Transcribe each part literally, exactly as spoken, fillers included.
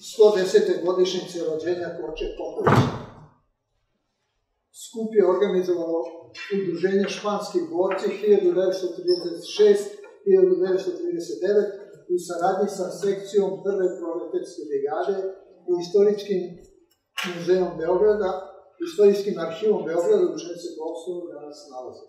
sto desete godišnjice rođenja Koče Popovića. Skup je organizovalo Udruženje španskih borci hiljadu devetsto trideset šeste do hiljadu devetsto trideset devete u saradnji sa sekcijom Prve proleterske brigade i Istorijskim muzejom Beograda, Istorijskim arhivom Beograda, u čem se prostor danas nalazi.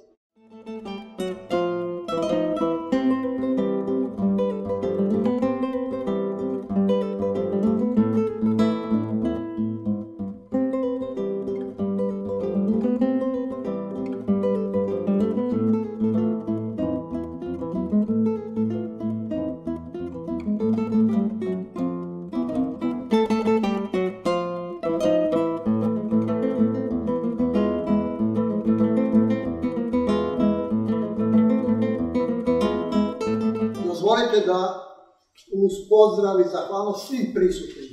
Pozdrav i zahvalnost svim prisutnim.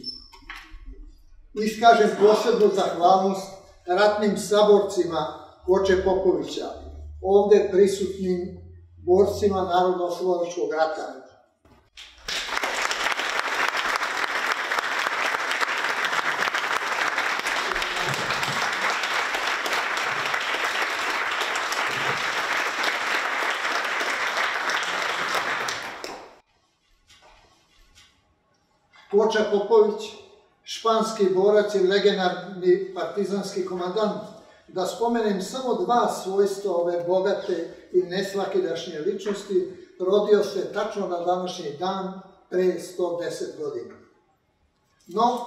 Iskažem posebnu zahvalnost ratnim saborcima Koče Popovića, ovde prisutnim borcima Narodnooslobodilačkog rata. Koče Popović, španski borac i legendarni partizanski komandant. Da spomenem samo dva svojstva ove bogate i nesvakidašnje ličnosti, rodio se tačno na današnji dan pre sto deset godina. No,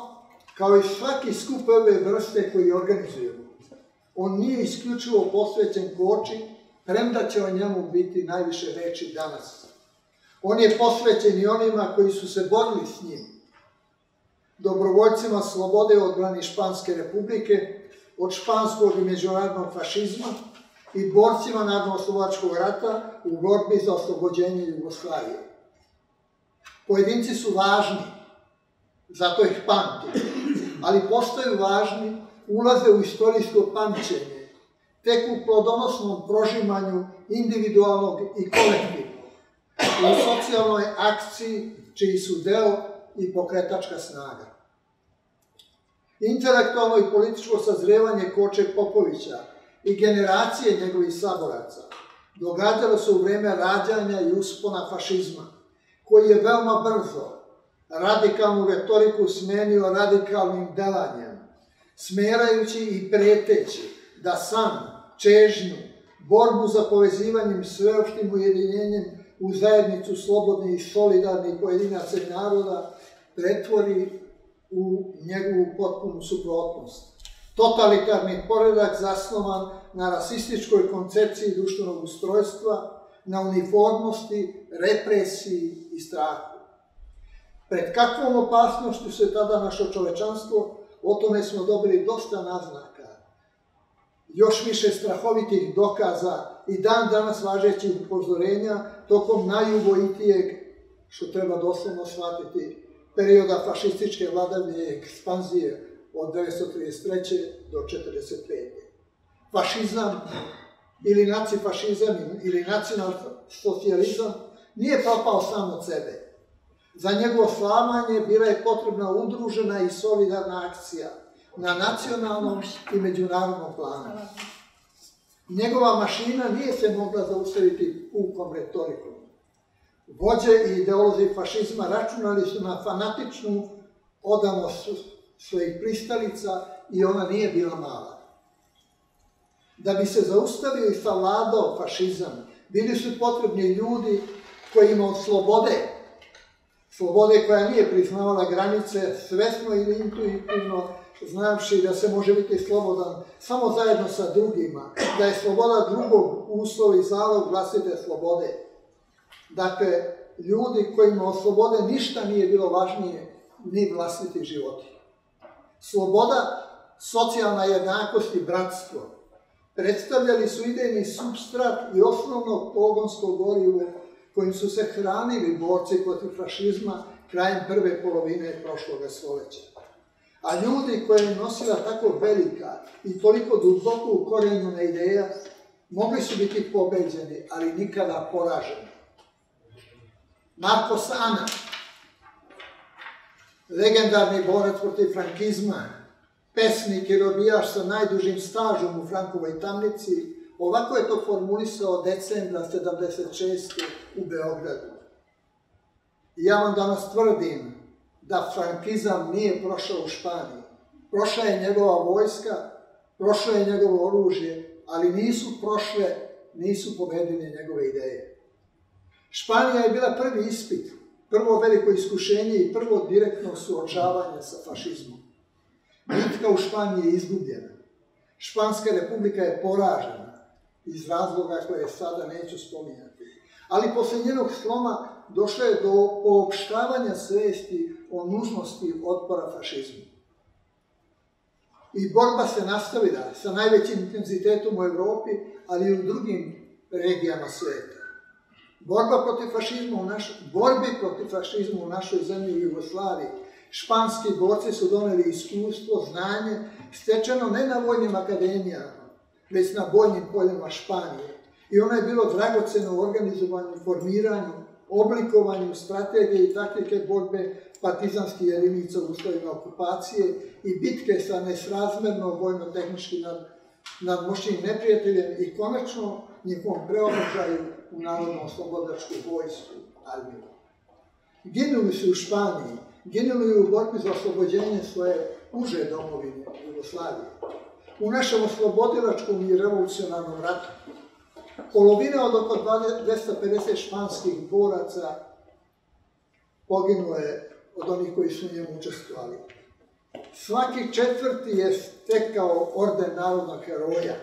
kao i svaki skup ove vrste koji organizujemo, on nije isključivo posvećen Koči, premda će o njemu biti najviše reči danas. On je posvećen i onima koji su se borili s njim, dobrovoljcima slobode u odbrani Španske republike, od španskog i međunarodnog fašizma i borcima Narodnooslobodilačkog rata u borbi za oslobođenje Jugoslavije. Pojedinci su važni, zato ih pamti, ali postaju važni, ulaze u istorijsko pamćenje, tek u plodonosnom prožimanju individualnog i kolektivnog, u socijalnoj akciji čiji su deo i pokretačka snaga. Intelektualno i političko sazrevanje Koče Popovića i generacije njegovih saboraca događalo se u vreme rađanja i uspona fašizma, koji je veoma brzo radikalnu retoriku smenio radikalnim delanjem, smerajući i preteći da san, čežnju, borbu za povezivanjem sveopštim ujedinjenjem u zajednicu slobodnih i solidarnih pojedinaca i naroda pretvori u njegovu potpunu suprotnost. Totalitarni poredak zasnovan na rasističkoj koncepciji društvenog ustrojstva, na uniformnosti, represiji i strahu. Pred kakvom opasnošću se tada našlo čovečanstvo, o tome smo dobili dosta naznaka, još više strahovitih dokaza i dan danas važećih upozorenja tokom najubojitijeg, što treba doslovno shvatiti, perioda fašističke vladavine i ekspanzije od hiljadu devetsto trideset treće do hiljadu devetsto četrdeset pete. Fašizam ili nacifašizam ili nacionalsocijalizam nije propao sam od sebe. Za njegovo slamanje bila je potrebna udružena i solidarna akcija na nacionalnom i međunarodnom planu. Njegova mašina nije se mogla zaustaviti pukom retorikom. Vođe i ideolozi fašizma računali su na fanatičnu odanost svojih pristalica i ona nije bila mala. Da bi se zaustavio i savladao fašizam, bili su potrebni ljudi kojima od slobode, slobode koja nije priznavala granice svesno ili intuitivno, znavši da se može biti slobodan samo zajedno sa drugima, da je sloboda drugog uslov i zalog vlastite slobode. Dakle, ljudi kojima od slobode ništa nije bilo važnije, ni vlastiti životi. sloboda, socijalna jednakost i bratstvo predstavljali su idejni supstrat i osnovno pogonsko gorivo kojim su se hranili borci protiv fašizma krajem prve polovine prošloga stoljeća. A ljudi koje je nosila tako velika i toliko duboko ukorenjena ideja mogli su biti pobeđeni, ali nikada poraženi. Marko Sana, legendarni borac protiv frankizma, pesnik i robijaš sa najdužim stažom u Frankovoj tamnici, ovako je to formulisao decembra sedamdeset šeste u Beogradu. Ja vam danas tvrdim da frankizam nije prošao u Španiji. Prošla je njegova vojska, prošlo je njegovo oružje, ali nisu prošle, nisu pobedile njegove ideje. Španija je bila prvi ispit, prvo veliko iskušenje i prvo direktno suočavanje sa fašizmom. Bitka u Španiji je izgubljena. Španska republika je poražena iz razloga koje sada neću spominjati. Ali posle njenog sloma došlo je do poopštavanja svesti o nužnosti otpora fašizmu. I borba se nastavila sa najvećim intenzitetom u Evropi, ali i u drugim regijama sveta. Borbi protiv fašizmu u našoj zemlji u Jugoslaviji španski borci su doneli iskustvo, znanje, stečeno ne na vojnim akademijama, već na bojnim poljima Španije. I ono je bilo dragoceno u organizovanju, formiranju, oblikovanju strategije i taktike borbe partizanskih jedinica u uslovima okupacije i bitke sa nesrazmerno vojno-tehničkim nadmoćnim neprijateljem i konačno njihovom preobražaju u Narodnooslobodilačku vojsku armiju. Ginuli su u Španiji, ginuli su u borbi za oslobođenje svoje uže domovine Jugoslavije. U našem oslobodilačkom i revolucionarnom ratu polovina od oko dvesta pedeset španskih boraca poginulo je od onih koji su u njemu učestvovali. Svaki četvrti je stekao orden narodnog heroja,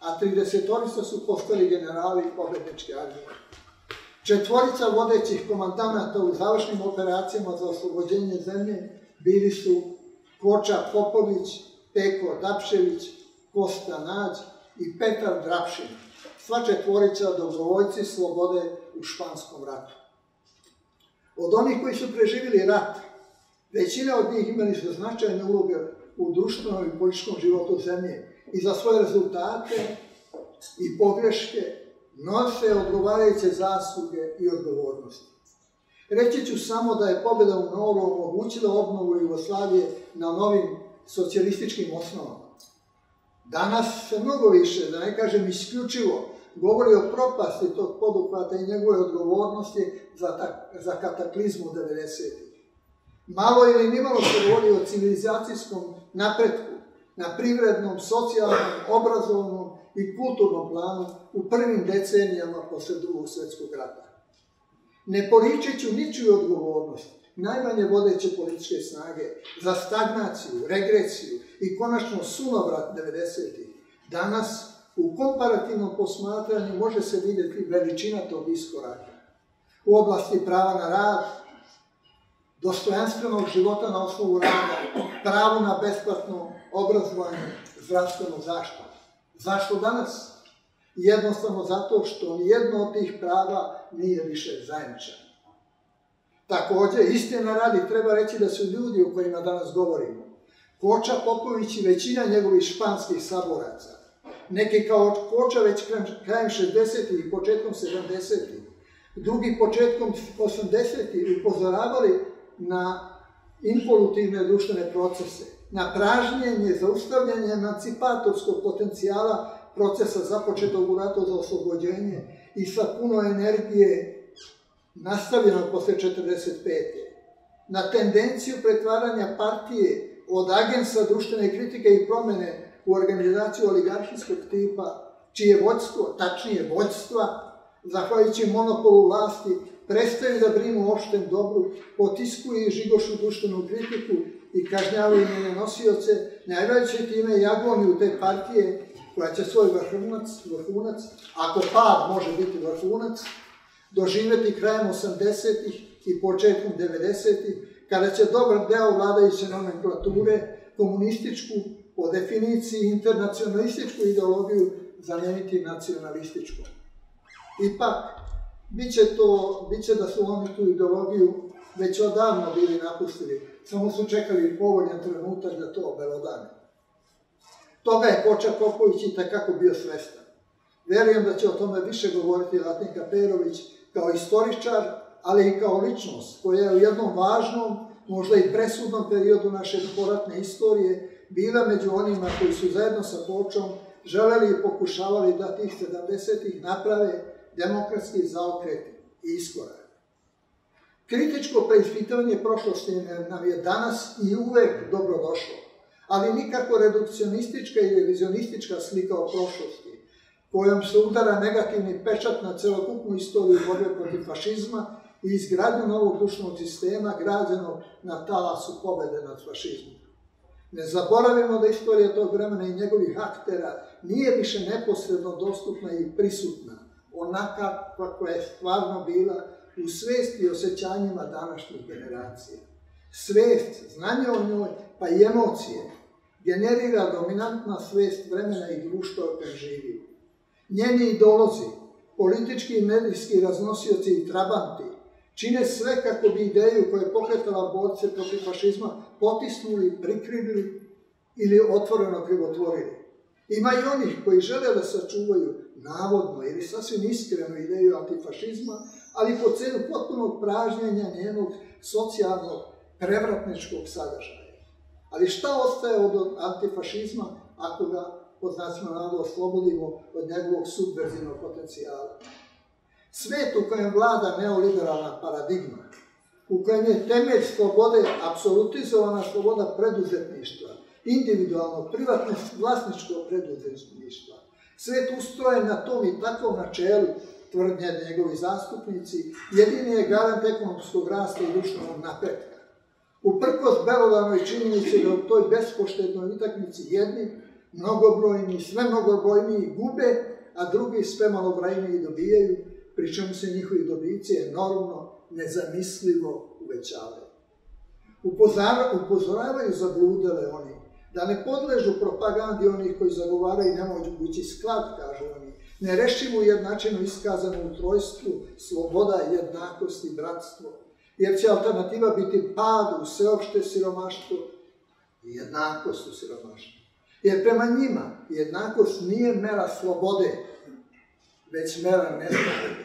a tridesetorica su postali generali pobedničke armije. Četvorica vodećih komandanata u završnim operacijama za oslobođenje zemlje bili su Koča Popović, Peko Dapšević, Kosta Nađ i Petar Drapšin. Sva četvorica dobrovoljci slobode u španskom ratu. Od onih koji su preživjeli rat, većina od njih imali su značajne uloge u društvenom i političkom životu zemlje i za svoje rezultate i pogreške nose odgovarajuće zasluge i odgovornosti. Reći ću samo da je pobjeda u Noru omogućila obnovu Jugoslavije na novim socijalističkim osnovama. Danas se mnogo više, da ne kažem isključivo, govori o propasti tog poduhvata i njegove odgovornosti za kataklizmu devedesetih. Malo ili nimalo se govori o civilizacijskom napretku na privrednom, socijalnom, obrazovnom i kulturnom planu u prvim decenijama posle Drugog svjetskog rata. Ne poričeću ničiju odgovornost, najmanje vodeće političke snage, za stagnaciju, regresiju i konačno sunovrat devedesetih, danas u komparativnom posmatranju može se vidjeti veličina tog iskoraka. U oblasti prava na rad, dostojanstvenog života na osnovu rada, pravu na besplatno obrazovanje, zdravstvenu zaštitu. Zašto danas? Jednostavno zato što nijedno od tih prava nije više zajamčeno. Također, istina radi, treba reći da su ljudi o kojima danas govorimo, Koča Popović i većina njegovih španskih saboraca, neki kao Koča već krajem šezdesetih i početkom sedamdesetih, drugi početkom osamdesetih upozoravali na involutivne društvene procese, na pražnjenje, zaustavljanje emancipatorskog potencijala procesa započetog u ratu za oslobođenje i sa puno energije nastavljeno posle četrdeset pete na tendenciju pretvaranja partije od agensa društvene kritike i promene u organizaciju oligarhijskog tipa, čije vođstvo, tačnije vođstva, zahvaljujući monopolu vlasti, prestaju da brinu o opštem dobru, potiskuju i žigošu društvenu kritiku i kažnjavaju njene nosioce, najveće time i agoniju te partije koja će svoj vrhunac, vrhunac, ako pad može biti vrhunac, doživjeti krajem osamdesetih i početkom devedesetih, kada će dobar deo vladajuće nomenklature komunističku, po definiciji internacionalističku ideologiju, zamijeniti nacionalističku. Ipak, bit će da su oni tu ideologiju već odavno bili napustili, samo su čekali povoljan trenutak da to obelodane. Toga je Koče Popović i takako bio svestan. Verujem da će o tome više govoriti Latinka Perović kao istoričar, ali i kao ličnost koja je u jednom važnom, možda i presudnom periodu naše poratne istorije bila među onima koji su zajedno sa Kočom želeli i pokušavali da tih sedamdesetih naprave demokratski zaokret i iskorak. Kritičko preispitivanje prošlosti nam je danas i uvek dobrodošlo, ali nikako redukcionistička i revizionistička slika o prošlosti, kojom se udara negativni pečat na celokupnu istoriju borbe protiv fašizma i izgradnju novog društvenog sistema građenog na talasu pobede nad fašizmom. Ne zaboravimo da istorija tog vremena i njegovih aktera nije više neposredno dostupna i prisutna, onaka kakva je stvarno bila u svesti i osjećanjima današnjih generacija. Svest, znanje o njoj, pa i emocije, generira dominantna svest vremena i društva u kojem živimo. Njeni ideolozi, politički i medijski raznosioci i trabanti, čine sve kako bi ideju koja je pokretala borce protiv fašizma potisnuli, prikrivili ili otvoreno krivotvorili. Ima i onih koji žele da sačuvaju navodno ili sasvim iskrenu ideju antifašizma, ali po cenu potpunog pražnjenja njenog socijalnog prevratničkog sadržaja. Ali šta ostaje od antifašizma ako ga pod znacima navoda oslobodimo od njegovog subverzivnog potencijala? Svet u kojem vlada neoliberalna paradigma, u kojem je temelj slobode apsolutizovana sloboda preduzetništva, individualno, privatno, vlasničko preduzetništva. Svet ustrojen na tom i takvom načelu, tvrdnje njegovi zastupnici, jedini je garant ekonomskog rasta i društvenog napretka. Uprkos belodanoj činjenici da u toj bespoštednoj utakmici jedni, mnogobrojni, sve mnogobrojniji gube, a drugi sve malobrojniji dobijaju, pri čemu se njihovi dobici enormno, nezamislivo uvećavaju. Upozoravaju zabludele oni, da ne podležu propagandi onih koji zagovaraju nemogući sklad, kažu oni, nerešivu jednačinu iskazanu u trojstvu, sloboda, jednakost i bratstvo, jer će alternativa biti pad u sveopšte siromaštvo i jednakost u siromaštvu. Jer prema njima jednakost nije mera slobode, već mera neslobode.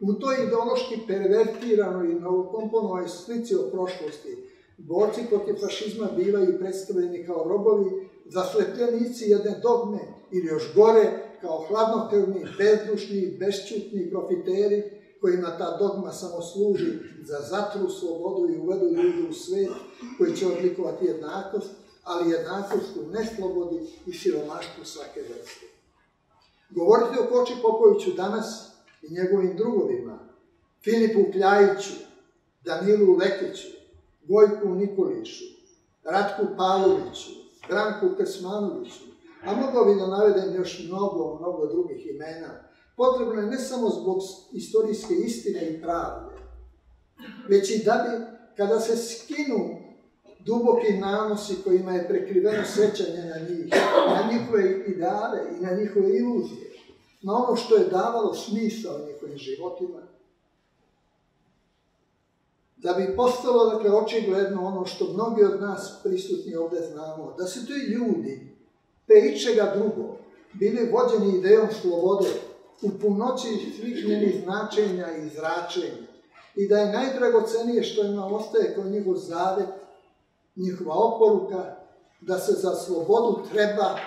U toj ideološki pervertiranoj i novokomponovanoj slici o prošlosti borci protiv fašizma bivaju predstavljeni kao robovi, zaslepljenici jedne dogme ili još gore, kao hladnokrvni, bezdušni, bešćutni profiteri kojima ta dogma samo služi za zatru slobodu i uvedu ljudi u svet koji će odlikovati jednakost, ali jednakost u neslobodi i siromaštvu svake vrste. Govoriti o Koči Popoviću danas i njegovim drugovima, Filipu Kljajiću, Danilu Lekiću, Gojku Nikoliću, Ratku Paloviću, Branku Krsmanoviću, a mogao bi da navedem još mnogo, mnogo drugih imena, potrebno je ne samo zbog istorijske istine i pravde, već i da bi, kada se skinu duboki nanosi kojima je prekriveno sećanje na njih, na njihove ideale i na njihove iluzije, na ono što je davalo smisao njihovim životima, da bi postalo, dakle, očigledno ono što mnogi od nas prisutni ovde znamo, da su to ljudi, te ičega drugo, bili vođeni idejom slobode u punoći svih njenih značenja i izračenja i da je najdragocenije što ima ostaje kao njihov zavet, njihova oporuka, da se za slobodu treba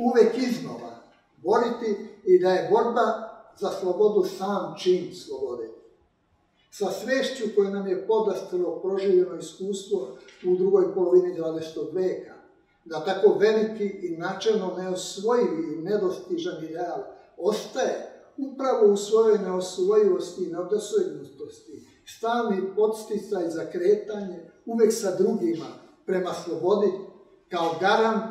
uvek iznova boriti i da je borba za slobodu sam čin slobode. Sa svešću koje nam je podastrlo proživljeno iskustvo u drugoj polovini dvadesetog veka, da tako veliki i načelno neosvojivi i nedostižan ideal ostaje upravo u svojoj neosvojivosti i neodosegnutosti, stalni podsticaj za kretanje uvek sa drugima prema slobodi, kao garant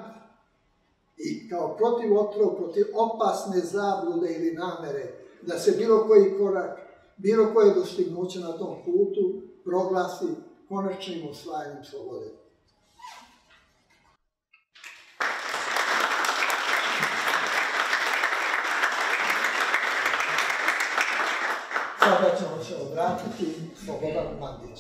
i kao protivotrov protiv opasne zablude ili namere da se bilo koji korak, bilo koje dostignuće na tom putu proglasi konačnim osvajanjem slobode. sada ćemo se obratiti Slobodan Mandić.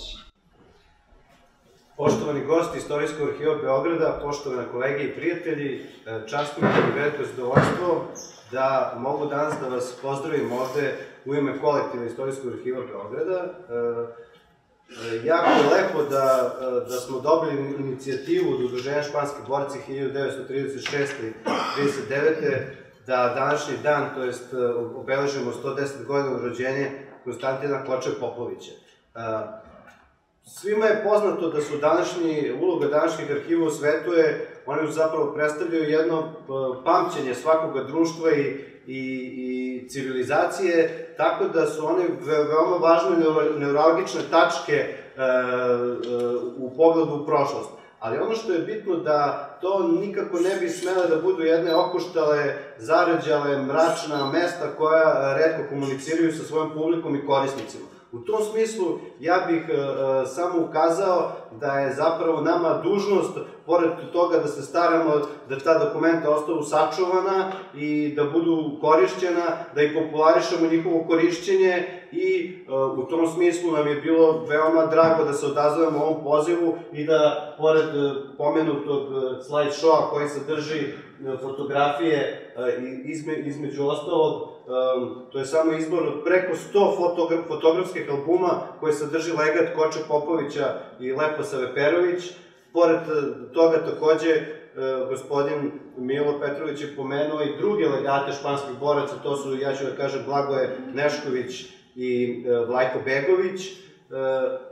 Poštovani gosti Istorijskog arhiva Beograda, poštovani kolege i prijatelji, čast mi je i veliko zadovoljstvo da mogu danas da vas pozdravim ovde u ime kolektiva Istorijskog arhiva Beograda. Jako je lepo da smo dobili inicijativu od Udruženja španskih boraca hiljadu devetsto trideset šeste i trideset devete da današnji dan, to jest obeležimo sto deset godina rođenja Konstantina Koče Popovića. Svima je poznato da su današnji, uloga današnjih arhiva u svetu je, oni zapravo predstavljaju jedno pamćenje svakoga društva i civilizacije, tako da su one veoma važne neuralgične tačke u pogledu u prošlost. Ali ono što je bitno da to nikako ne bi smele da budu jedne okoštale, zaređale, mračna mesta koja retko komuniciraju sa svojim publikom i korisnicima. U tom smislu ja bih samo ukazao da je zapravo nama dužnost, pored toga da se staramo da ta dokumenta ostanu sačuvana i da budu korišćena, da i popularišemo njihovo korišćenje i u tom smislu nam je bilo veoma drago da se odazovemo ovom pozivu i da, pored pomenutog slajd showa koji sadrži fotografije između ostalog, to je samo izbor od preko sto fotografskih albuma koje sadrži legat Koče Popovića i Lepa Perović. Pored toga takođe gospodin Milo Petrović je pomenuo i druge legate španskih boraca, to su, ja ću da kažem, Blagoje Nešković i Vlajko Begović.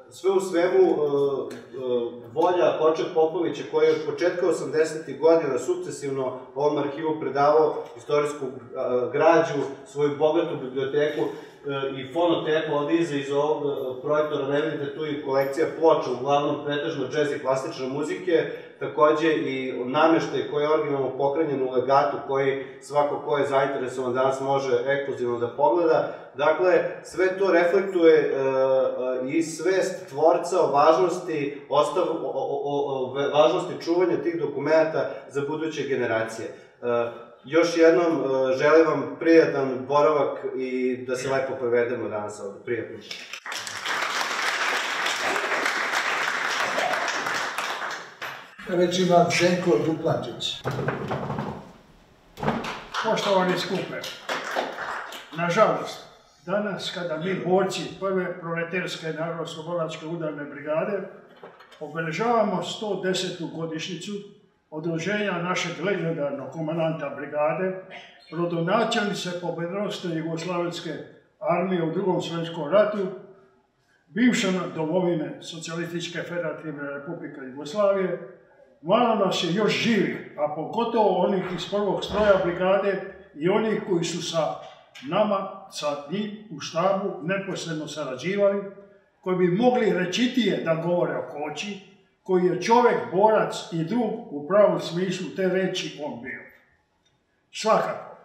Sve u svemu, volja Koče Popovića, koji je od početka osamdesetih godina sukcesivno ovom arhivu predavao istorijsku građu, svoju bogatu biblioteku i fonoteku, ovde iza iz ovog projektora ne vidite tu i kolekcija ploča, uglavnom pretežno džez i klasične muzike, takođe i nameštaj koji je originalno pohranjen u legatu, koji svako ko je zainteresovan danas može ekskluzivno da pogleda. Dakle, sve to reflektuje i svest tvorca o važnosti, o važnosti čuvanja tih dokumenta za buduće generacije. Još jednom želim vam prijatan boravak i da se lepo provedemo danas ovde. Prijatno. Reč ima Zdenko Duplančić. Poštovani skupe, nažalost, danas kada mi borci Prve proleterske narodnooslobodilačke udarne brigade obeležavamo sto desetu godišnjicu odruženja našeg legendarnog komandanta brigade, rodonačelnice pobedonostne Jugoslavenske armije u Drugom svetskom ratu, bivše domovine Socijalističke federativne republike Jugoslavije, malo nas je još živi, a pogotovo onih iz prvog stroja brigade i onih koji su sa nama, sa njih u štabu, neposredno sarađivali, koji bi mogli rečitije da govore o Koči, koji je čovek, borac i drug u pravom smislu te reči on bio. Svakako,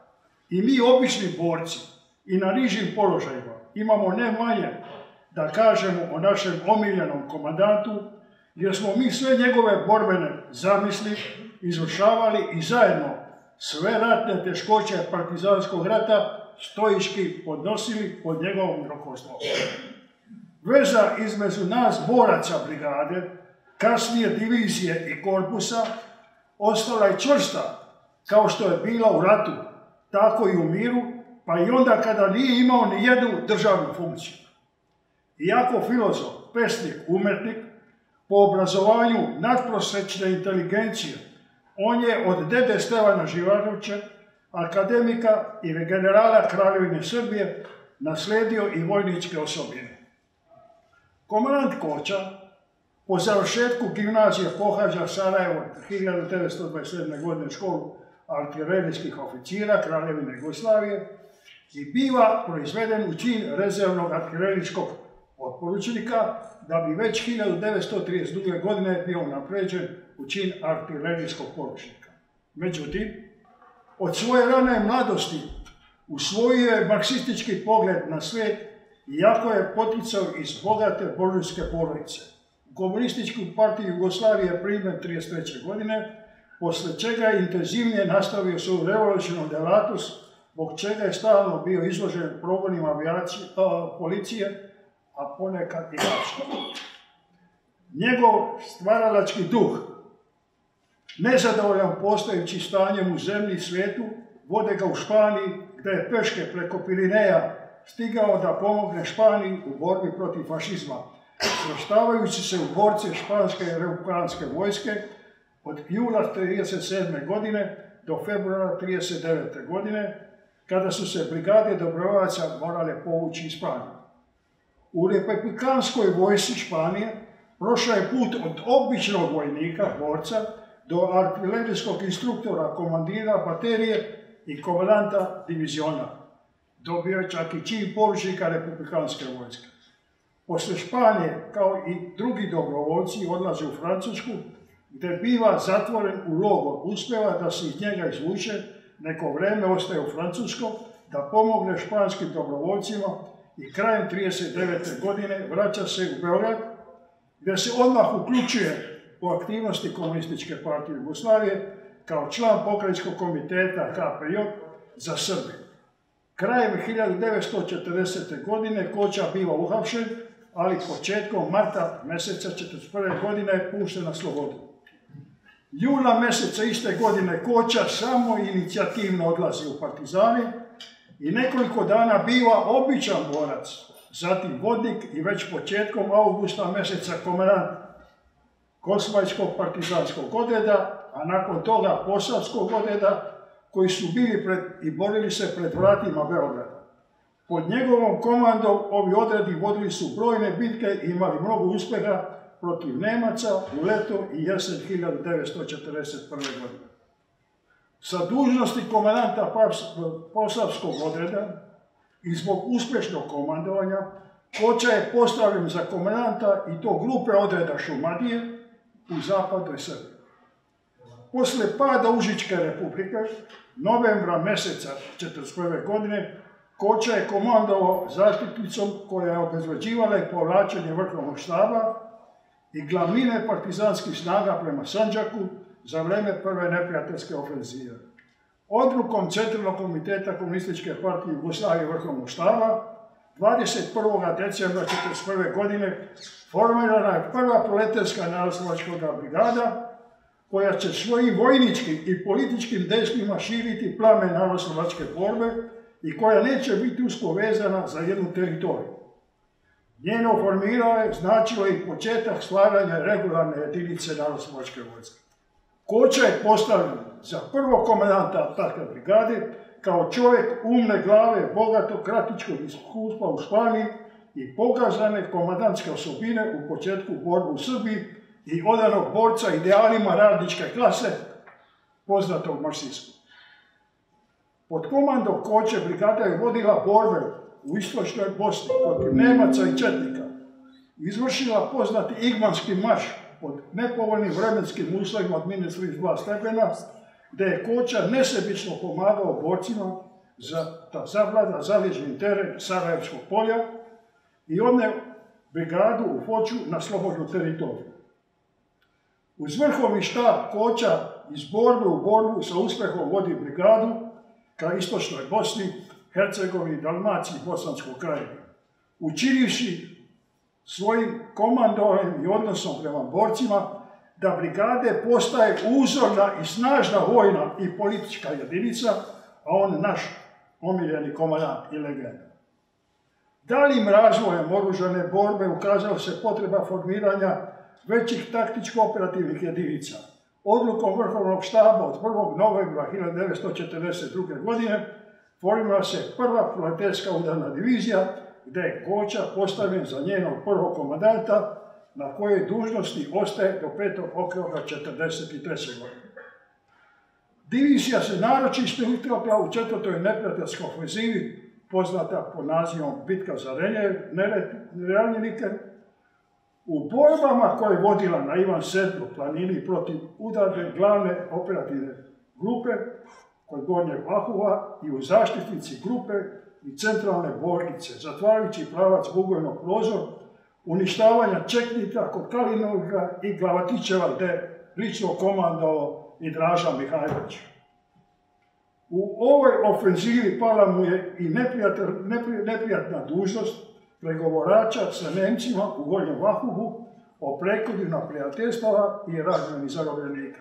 i mi obični borci i na nižim položajima imamo ne manje da kažemo o našem omiljenom komandantu, jer smo mi sve njegove borbene zamisli izvršavali i zajedno sve ratne teškoće partizanskog rata stoički podnosili pod njegovom rukovodstvom. Veza između nas boraca brigade, kasnije divizije i korpusa, ostala je čvrsta, kao što je bila u ratu, tako i u miru, pa i onda kada nije imao ni jednu državnu funkciju. Iako filozof, pesnik, umetnik, po obrazovanju nadprosečne inteligencije, on je od dede Stevana Živanovića, akademika i generala Kraljevine Srbije, nasledio i vojničke osobine. Komandant Koča, po završetku gimnazije pohađa Sarajevo hiljadu devetsto dvadeset sedme. godine školu artiljerijskih oficira Kraljevine Jugoslavije i biva proizveden u čin rezervnog artiljerijskog potporučnika, da bi već hiljadu devetsto trideset druge. godine bio napređen u čin artiljerijskog poručnika. Međutim, od svoje rane mladosti usvojio je marksistički pogled na svet, iako je poticao iz bogate božanske porodice. U Komunističku partiju Jugoslavije je primjen trideset treće. godine, posle čega je intenzivnije nastavio svoju revolucionarnu delatnost zbog čega je stalno bio izložen progonima policije, a ponekad i hapšenju. Njegov stvaralački duh, nezadovoljan postojećim stanjem u zemlji i svijetu, vode ga u Španiji, gdje je peške preko Pirineja stigao da pomogne Španiji u borbi protiv fašizma, svrstavajući se u borce španske republikanske vojske od jula hiljadu devetsto trideset sedme. godine do februara hiljadu devetsto trideset devete. godine, kada su se brigade dobrovoljaca morale povući iz Španije. U republikanskoj vojsci Španije prošao je put od običnog vojnika, borca, do artilerijskog instruktora, komandira baterije i komandanta diviziona. Dobio je čak i čin poručnika republikanske vojske. Posle Španije, kao i drugi dobrovolci, odlazi u Francusku, gdje biva zatvoren u logor, uspjeva da se iz njega izvuče, neko vreme ostaje u Francuskoj, da pomogne španskim dobrovoljcima i krajem hiljadu devetsto trideset devete. godine vraća se u Beograd, gdje se odmah uključuje u aktivnosti Komunističke partije Jugoslavije kao član pokrajinskog komiteta K P J za Srbe. Krajem hiljadu devetsto četrdeset. godine Koča biva uhapšen, ali početkom marta mjeseca hiljadu devetsto četrdeset prve. godine je pušten na slobodu. Juna mjeseca iste godine Koča samo inicijativno odlazi u partizane i nekoliko dana biva običan borac, zatim vodnik i već početkom augusta mjeseca komandant Kosmajskog partizanskog odreda, a nakon toga Posavskog odreda, koji su bili pred, i borili se pred vratima Beograda. Pod njegovom komandom ovi odredi vodili su brojne bitke i imali mnogo uspjeha protiv Nemaca u leto i jesen hiljadu devetsto četrdeset prve. godine. Sa dužnosti komandanta Posavskog odreda i zbog uspješnog komandovanja Koča je postavljen za komandanta i to grupe odreda Šumadije u zapadnoj Srbiji. Posle pada Užičke republike, novembra mjeseca hiljadu devetsto četrdeset prve. godine, Koča je komandovao zaštitnicom koja je obezvređivala i povlačenje Vrhovnog štaba i glavnine partizanskih snaga prema Sandžaku za vreme prve neprijateljske ofenzive. Odlukom Centralnog komiteta Komunističke partije Jugoslavije Vrhovnog štaba, dvadeset prvog decembra hiljadu devetsto četrdeset prve. godine formirana je Prva proleterska narodnooslobodilačka brigada, koja će svojim vojničkim i političkim dejstvima širiti plamen narodnooslobodilačke borbe i koja neće biti usko vezana za jednu teritoriju. Njeno formiranje značilo i početak stvaranja regularne jedinice narodnooslobodilačke vojske. Koča je postavljen za prvog komandanta takve brigade kao čovjek umne glave, bogatog ratničkog iskustva u Španiji i pokazane komandantske osobine u početku borbe u Srbiji i odanog borca idealima radničke klase, poznatog marksizma. Pod komandom Koče brigada je vodila borbe u istočnoj Bosni protiv Nemaca i četnika, izvršila poznati Igmanski marš pod nepovoljnim vremenskim uslovima od minus trideset dva stepena, gdje je Koča nesebično pomagao borcima za da zavlada zaleđeni teren Sarajevskog polja i odneo brigadu u Foču na slobodnu teritoriju. Uz Vrhovni štab Koča iz borbe u borbu sa uspjehom vodi brigadu ka istočnoj Bosni, Hercegovini, Dalmaciji i Bosanskoj krajini, učinivši svojim komandovanjem i odnosom prema borcima da brigade postaje uzorna i snažna vojna i politička jedinica, a on naš omiljeni komandant i legenda. Daljim razvojem oružane borbe ukazala se potreba formiranja većih taktičko-operativnih jedinica. Odlukom Vrhovnog štaba od prvog novembra hiljadu devetsto četrdeset druge. godine formila se Prva proleterska udarna divizija, gdje je Koča postavljen za njenog prvog komandanta, na kojoj dužnosti ostaje do petog oktobra hiljadu devetsto četrdeset treće. godine. Divizija se naročito uklopila u četvrtoj neprijateljskoj ofenzivi, poznata pod nazivom Bitka za ranjenike. U borbama koje je vodila na Ivan Sedlu planini protiv udarne glavne operativne grupe kod Gornjeg Vlahova i u zaštitnici grupe i centralne bornice, zatvarajući pravac Bugojnog prozor, uništavanja Čeknika kod Kalinovga i Glavatićeva, gdje lično komandao i Draža Mihajlović. U ovoj ofenzivi pala mu je i neprijatna dužnost pregovorača sa Nemcima u Gornjem Vahuvu o prekodu na prijateljstva i razmjeni zarobljenika.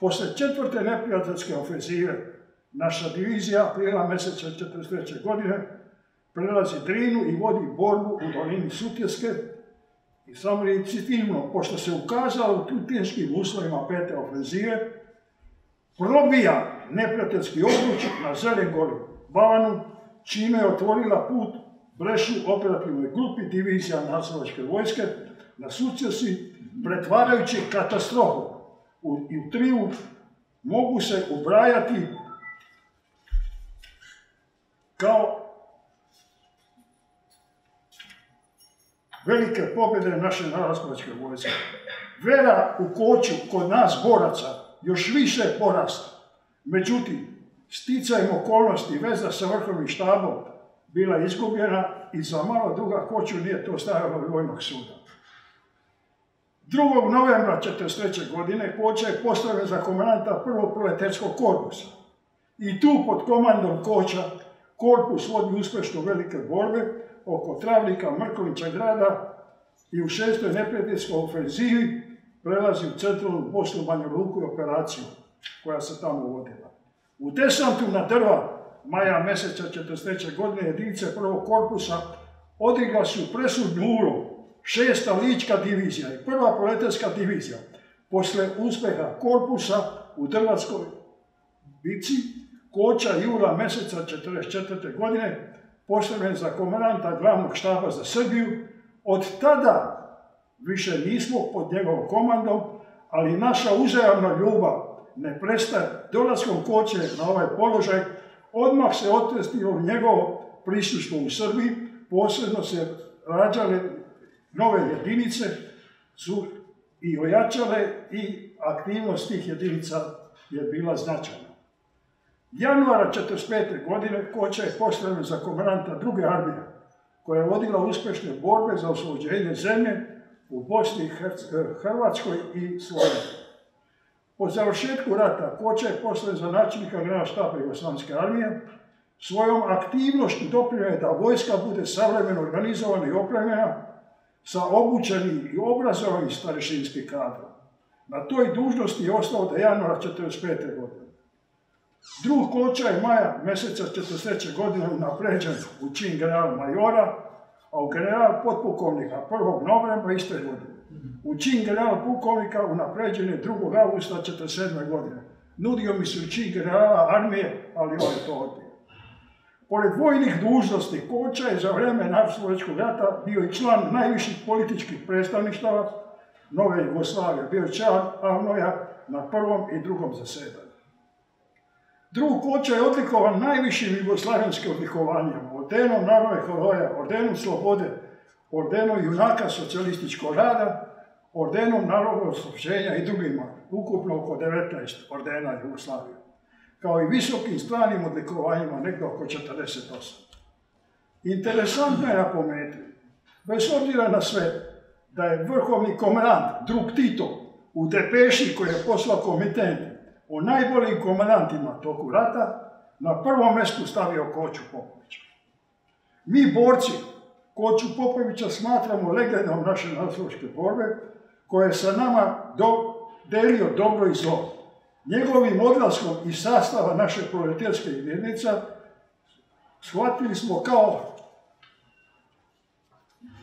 Posle četvrte neprijateljske ofenzive, naša divizija aprila meseca četrdeset treće godine prelazi Drinu i vodi borbu u dolini Sutjeske i samo recitivno, pošto se ukazalo u tutinskim uslovima pete ofenzive, probija neprijateljski obruč na Zelengorju, Bavanu, čime je otvorila put brešu operativnoj grupi divizija nacionalističke vojske na Sutjesi, pretvarajući katastrofu i trijumf mogu se ubrajati kao velike pobjede naše nacionalističke vojske. Vera u Koču kod nas boraca još više porasta. Međutim, sticajem okolnosti veza sa Vrhovnim štabom bila izgubljena i za malo druga Koču nije to stavilo vojnog suda. drugog novembra četrdeset treće godine Koče je postavljen za komandanta Prvog proleterskog korpusa. I tu pod komandom Koča korpus vodi uspešno velike borbe oko Travnika, Mrkovića grada i u šestoj neprijateljskoj ofenzivi prelazi u centralnu Bosnu, Banju Luku i operaciju koja se tamo uvodila. U desantu na Drva, maja meseca četrdeset treće godine, jedinice Prvog korpusa odigla su presudnu ulogu šesta lička divizija i Prva proletarska divizija. Posle uspeha korpusa u Drvatskoj bici, Koča jula meseca četrdeset četvrte godine postavljen za komandanta Glavnog štaba za Srbiju. Od tada više nismo pod njegovom komandom, ali naša uzajamna ljubav ne prestaje. Dolaskom Koče na ovaj položaj odmah se otestilo njegovo prisustvo u Srbiji, posebno se rađale nove jedinice su i ojačale i aktivnost tih jedinica je bila značajna. Januara četrdeset pete godine Koče je postavljen za komandanta druge armije koja je vodila uspešne borbe za oslobođenje zemlje u Bosni, Hrvatskoj i Sloveniji. Po završetku rata Koče je postavljen za načelnika Glavnog štaba Jugoslavijske armije. Svojom aktivnošću doprineo je da vojska bude savremeno organizovana i opremljena sa obučenim i obrazovanim starešinskih kadra. Na toj dužnosti je ostao do januara četrdeset pete godine. Drug Koča je maja meseca četrdeset treće godine napređen u čin general majora, a u general potpukovnika prvog novembra iste godine. U čin generala pukovnika unapređen je drugog augusta četrdeset sedme godine. Nudio mi se u čin generala armije, ali on je to odbio. Pored vojnih dužnosti, Koča je za vreme Narodnooslobodilačkog rata bio i član najviših političkih predstavništava Nove Jugoslavije, bio je član Avnoja na prvom i drugom zasedanju. Drug Koča je odlikovan najvišim jugoslavenskim odlikovanjem, ordenom Narodnog heroja, ordenom slobode, ordenom junaka socijalističkog rada, ordenom narodnog oslobođenja i drugima, ukupno oko devetnaest ordena Jugoslavije, kao i visokim stranim odlikovanjima, nekdo oko četrdeset osam. Interesantno je napomenuti, bez obzira na sve, da je vrhovni komandant, drug Tito, u depeši koji je poslao komitent o najboljim komandantima toku rata, na prvom mjestu stavio Koču Popovića. Mi, borci, Koču Popovića smatramo legendom naše narodnooslobodilačke borbe, koja je sa nama delio dobro i zlo. Njegovim odlaskom iz sastava naše proleterske jedinice shvatili smo kao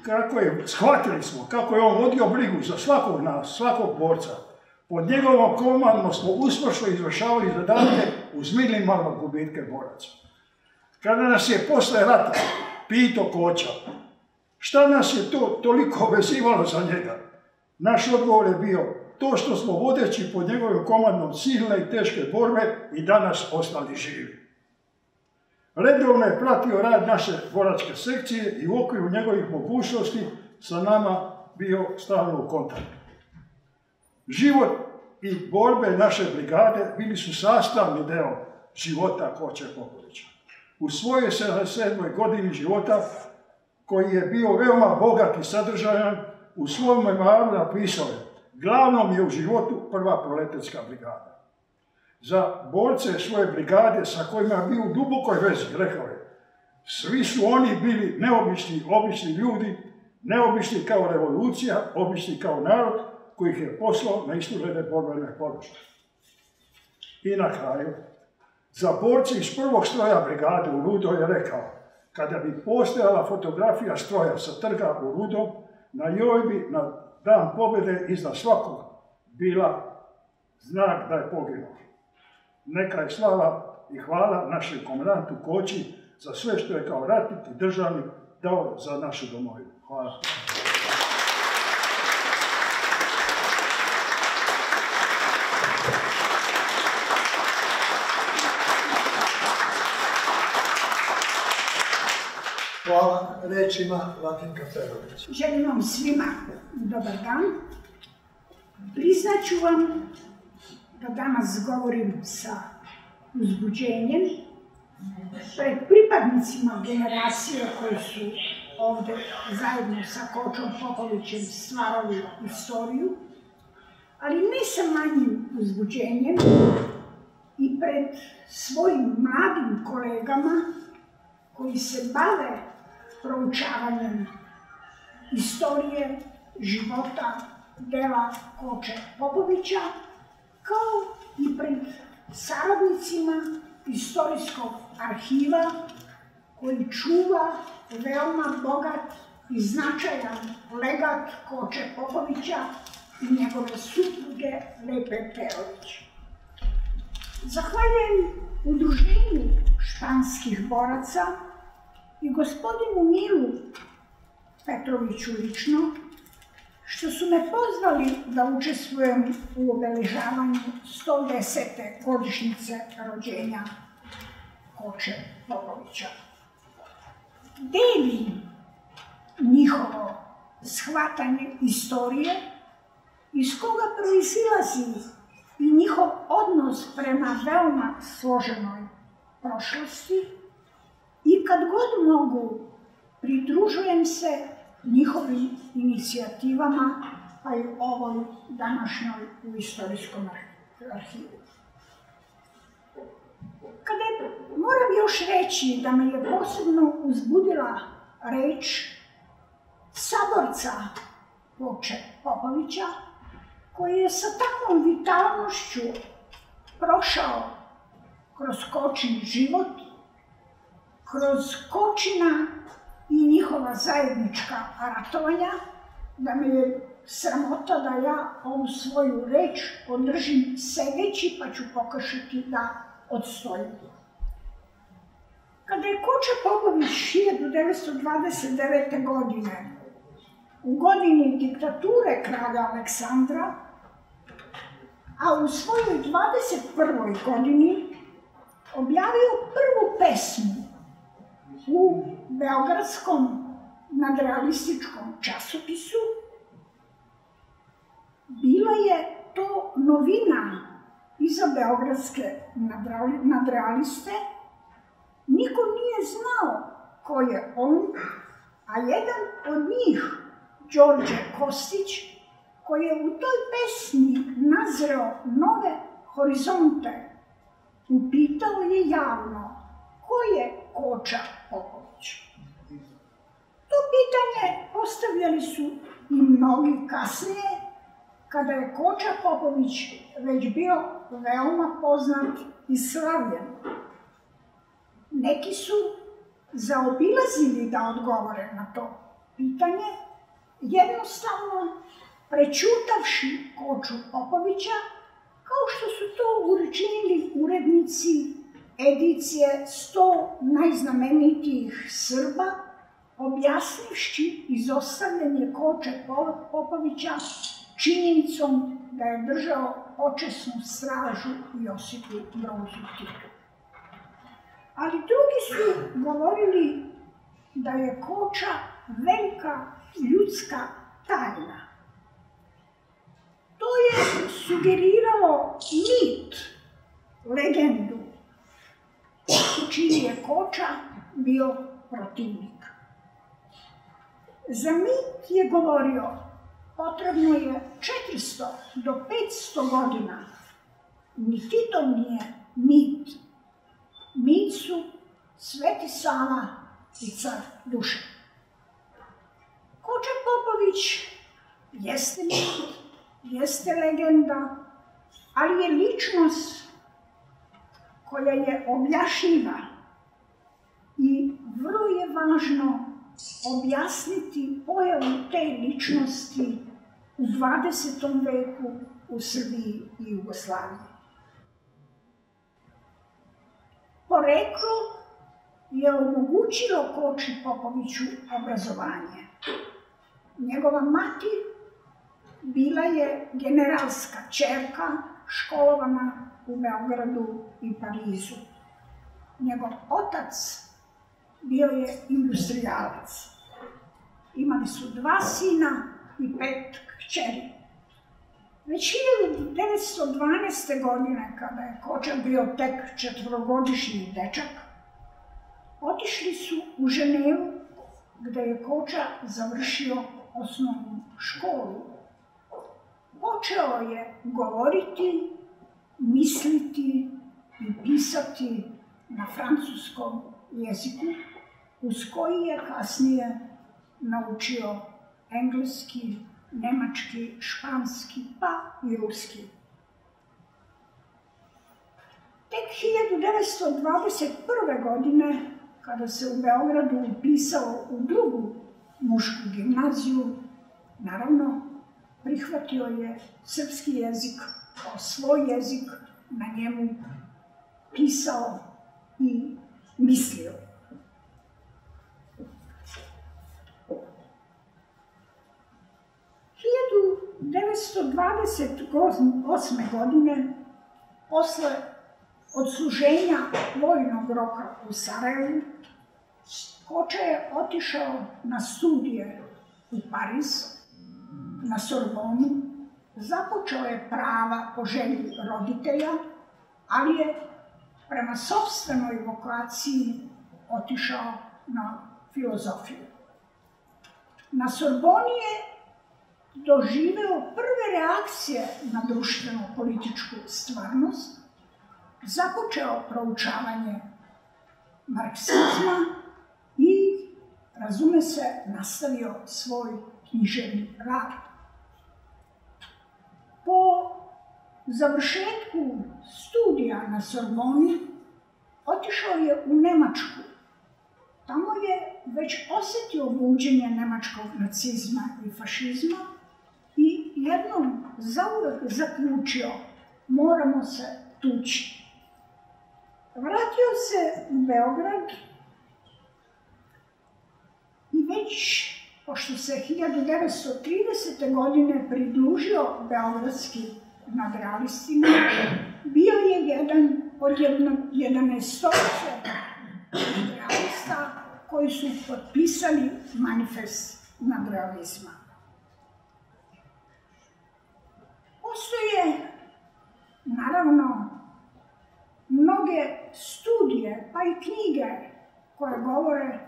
kako je, shvatili smo kako je on vodio brigu za svakog nas, svakog borca. Pod njegovom komandom smo uspješno izvršavali zadatke uz minimalno gubitke boraca. Kada nas je posle rata pitao Koča šta nas je to toliko vezivalo za njega, naš odgovor je bio to što smo vodeći pod njegovim komandom silne i teške borbe i danas ostali živi. Redovno je pratio rad naše boračke sekcije i u okviru njegovih mogućnosti sa nama bio stalno u kontaktu. Život i borbe naše brigade bili su sastavni deo života Koče Popovića. U svojoj sedamdeset sedmoj godini života, koji je bio veoma bogat i sadržajan, u svojom memoaru napisao je: glavnom je u životu Prva proletarska brigada. za borce svoje brigade sa kojima je bio u dubokoj vezi, rekao je. Svi su oni bili neobični, obični ljudi, neobični kao revolucija, obični kao narod, koji ih je poslao na islužene borbene položaje. I na kraju, za borce iz prvog stroja brigade u Rudo je rekao, kada bi postojala fotografija stroja sa trga u Rudo, na njoj bi na dan pobjede iznad svakog bila znak da je poginuo. Neka je slava i hvala našem komandantu Koči za sve što je kao ratnik i državnik dao za našu domovinu. Hvala. Hvala. Reč ima Latinka Perović. Želim vam svima dobar dan. Priznaću vam da danas govorim sa uzbuđenjem pred pripadnicima generacije koji su ovde zajedno sa Kočom Popovićem stvarali istoriju, ali ne sa manjim uzbuđenjem i pred svojim mladim kolegama koji se bave proučavanjem istorije, života, dela Koče Popovića, kao i pred saradnicima Istorijskog arhiva koji čuva veoma bogat i značajan legat Koče Popovića i njegove supruge Lepe Perović. Zahvaljujem Udruženju španskih boraca i gospodinu Milu Petroviću lično, što su me pozvali da učestvujem u obeležavanju stodesete godišnjice rođenja Koče Popovića. Delim njihovo shvatanje istorije, iz koga proizilazi i njihov odnos prema veoma složenoj prošlosti, i kad god mogu pridružujem se njihovim inicijativama, pa i ovoj današnjoj u Istorijskom arhivu. Kada moram još reći da me je posebno uzbudila reč saborca Koče Popovića, koji je sa takvom vitalnošću prošao kroz Kočin život, kroz Kočina i njihova zajednička ratovanja, da me je sramota da ja ovu svoju reč održim sedeći, pa ću pokušati da odstojim. Kada je Koče Popović hiljadu devetsto dvadeset devete. godine, u godini diktature kralja Aleksandra, a u svojoj dvadeset prvoj. godini objavio prvu pesmu u beogradskom nadrealističkom časopisu. Bila je to novina i za beogradske nadrealiste. Niko nije znao ko je on, a jedan od njih, Đorđe Kostić, koji je u toj pesmi nazreo nove horizonte, upitao je javno ko je Koča Popović. To pitanje postavljali su i mnogi kasnije, kada je Koča Popović već bio veoma poznat i slavljen. Neki su zaobilazili da odgovore na to pitanje, jednostavno prećutavši Koču Popovića, kao što su to učinili urednici edicije sto najznamenitijih Srba, objasnivši izostavljanje Koče Popovića činjenicom da je držao počasnu stražu Josipu Brozu Titu. Ali drugi su govorili da je Koča velika ljudska tajna. To je sugeriralo mit, legendu, čiji je Koča bio protivnik. Za mit je govorio, potrebno je četiristo do petsto godina Ni to nije mit. Mit su Sveti Sava i car Dušan. Koče Popović jeste mit, jeste legenda, ali je ličnost koja je objašnjiva i vrlo je važno objasniti pojavu te ličnosti u dvadesetom veku u Srbiji i Jugoslaviji. Poreklo je omogućilo Koči Popoviću obrazovanje. Njegova mati bila je generalska ćerka, školovana u Beogradu i Parizu. Njegov otac bio je industrijalac. Imali su dva sina i pet kćeri. Već hiljadu devetsto dvanaeste. godine, kada je Koče bio tek četvorogodišnji dečak, otišli su u Ženevu, gde je Koča završio osnovnu školu. Počeo je govoriti, misliti i pisati na francuskom jeziku, uz koji je kasnije naučio engleski, nemački, španski, pa i ruski. Tek hiljadu devetsto dvadeset prve. godine, kada se u Beogradu upisao u drugu mušku gimnaziju, naravno, prihvatio je srpski jezik kao svoj jezik, na njemu pisao i mislio. hiljadu devetsto dvadeset osme. godine, posle odsluženja vojnog roka u Sarajevu, Koče je otišao na studije u Pariz, na Sorbonu. Započeo je prava po želji roditelja, ali je prema sopstvenoj vokaciji otišao na filozofiju. Na Sorboni je doživeo prve reakcije na društveno-političku stvarnost, započeo proučavanje marksizma i, razume se, nastavio svoj književni rad. Po završetku studija na Sorboni otišao je u Nemačku. Tamo je već osetio buđenje nemačkog nacizma i fašizma i jednom zauvek zaključio: moramo se tući. Vratio se u Beograd i već, pošto se hiljadu devetsto tridesete. godine pridružio beogradskim nadrealistima, bio je jedan od jedanaestorice nadrealista koji su potpisali manifest nadrealizma. Postoje, naravno, mnoge studije, pa i knjige koje govore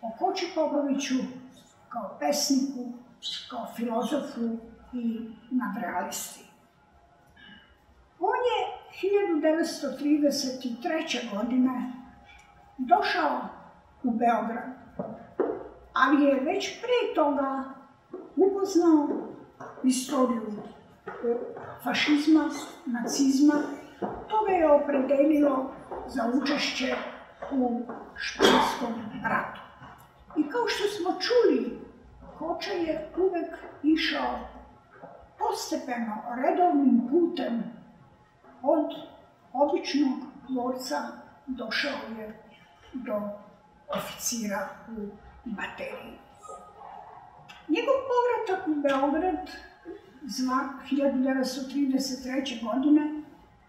o Koči Popoviću kao pesniku, kao filozofu i nadrealisti. On je hiljadu devetsto trideset treće. godine došao u Beograd, ali je već pre toga upoznao istoriju fašizma, nacizma. To ga je opredelilo za učešće u Španskom ratu. I kao što smo čuli, Koče je uvek išao postepeno, redovnim putem. Od običnog borca došao je do oficira u bateriji. Njegov povratak u Beograd hiljadu devetsto trideset treće. godine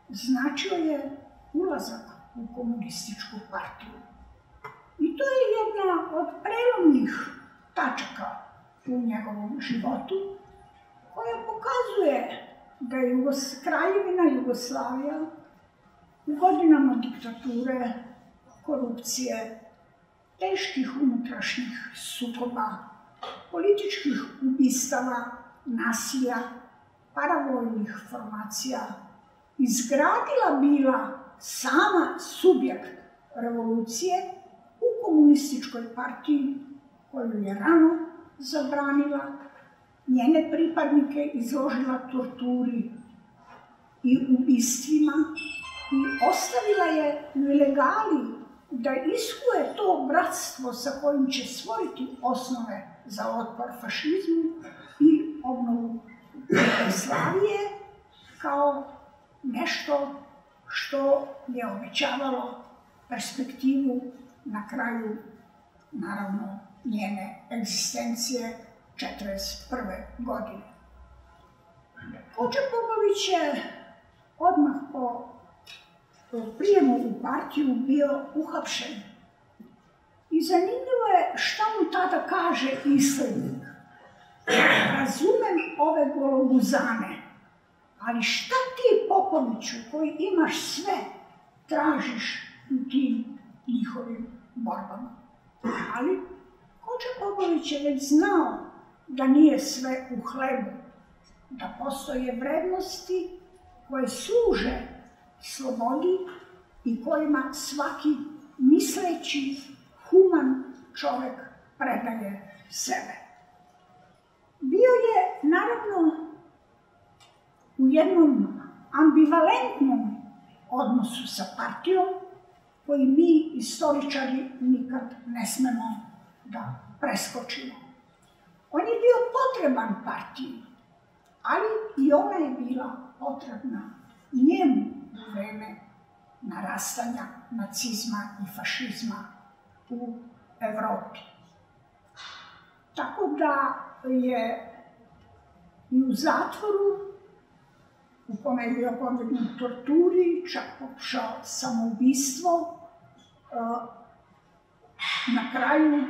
značio je ulazak u komunističku partiju. I to je jedna od prelomnih tačaka u njegovom životu, koja pokazuje da je Kraljevina Jugoslavija u godinama diktature, korupcije, teških unutrašnjih sukoba, političkih ubistava, nasilja, paravojnih formacija, izgradila bila sama subjekt revolucije u komunističkoj partiji koju je rano zabranila, njene pripadnike izložila torturi i ubistvima i ostavila je u ilegali da iskuje to bratstvo sa kojim će stvoriti osnove za otpor fašizmu i obnovu Jugoslavije kao nešto što je obećavalo perspektivu na kraju, naravno, njene egzistencije četrdeset prve godine. Koče Popović je odmah po prijemu u partiju bio uhapšen i zanimljivo je šta mu tada kaže islednik. Razumem ove gologuzane, ali šta ti, Popoviću, koji imaš sve, tražiš u tim njihovim borbama? Ali Koče Popović je već znao da nije sve u hlebu, da postoje vrednosti koje služe slobodi i kojima svaki misleći human čovek predaje sebe. Bio je, naravno, u jednom ambivalentnom odnosu sa partijom, koji mi, istoričari, nikad ne smemo da preskočimo. On je bio potreban partiji, ali i ona je bila potrebna njemu u vreme narastanja nacizma i fašizma u Evropi. Tako da je i u zatvoru, u kome je bio podvrgnut torturi, čak pokušao samoubistvo, na kraju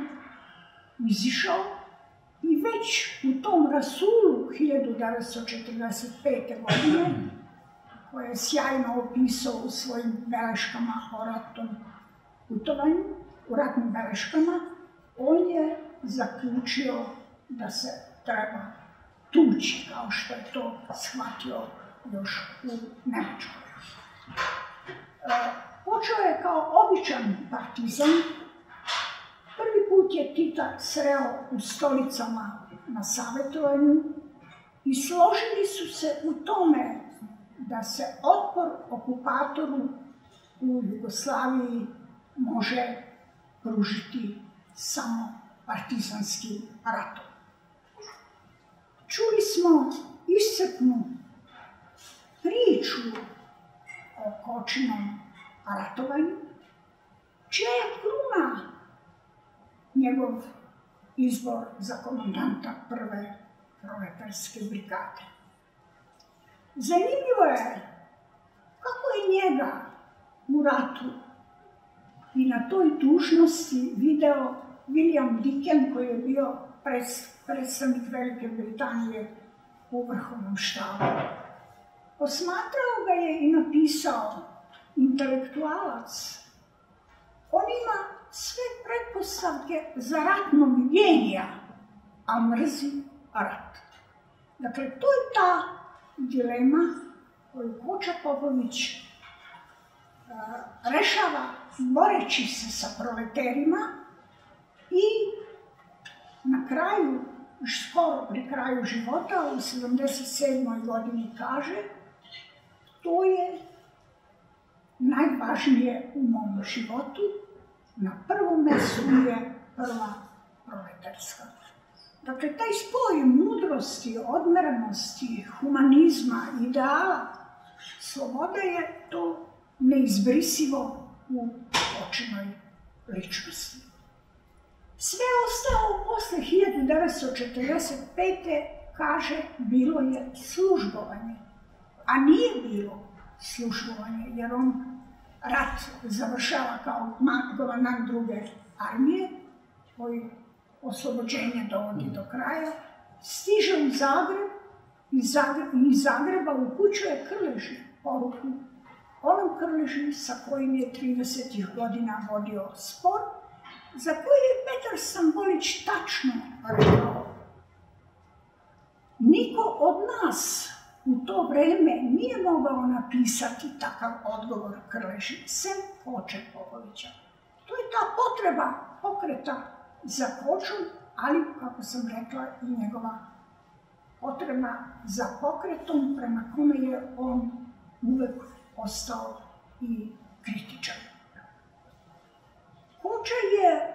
izišao i već u tom rasulu hiljadu devetsto četrdeset pete godine, koje je sjajno opisao u svojim beleškama o ratnom putovanju, u ratnim beleškama, on je zaključio da se treba tući, kao što je to shvatio još u Nemačkoj. Počeo je kao običan partizan. Prvi put je Tita sreo u Stolicama na savetovanju i složili su se u tome da se otpor okupatoru u Jugoslaviji može pružiti samo partizanski rat. Čuli smo iscrpnu priču o Kočinom ratovanju, čija je kruna njegov izbor za komandanta Prve proleterske brigade. Zanimljivo je kako je njega u ratu i na toj dužnosti video William Deakin, koji je bio predstavnik Velike Britanije u Vrhovnom štabu. Posmatrao ga je i napisao: intelektualac, on ima sve pretpostavke za ratnog genija, a mrzi rat. Dakle, to je ta dilema koju Koče Popović rešava boreći se sa proleterima i na kraju, skoro pri kraju života, u sedamdeset sedmoj godini kaže: to je najvažnije u mom životu, na prvom mestu je Prva proleterska. Dakle, taj spoj mudrosti, odmerenosti, humanizma, ideala, sloboda je to neizbrisivo u Kočinoj ličnosti. Sve ostalo posle hiljadu devetsto četrdeset pete. kaže, bilo je službovanje, a nije bilo službovanje, jer on rat završava kao komandant druge armije, koji oslobođenje dovodi do kraja, stiže u Zagreb i iz Zagreba upućuje Krleži poruku, onom Krleži sa kojim je tridesetih godina vodio spor, za koji je Petar Stambolić tačno rekao: niko od nas u to vreme nije mogao napisati takav odgovor Krleži, sem Koče Popovića. To je ta potreba pokreta za Kočom, ali, kako sam rekla, i njegova potreba za pokretom, prema kome je on uvek ostao i kritičan. Koče je,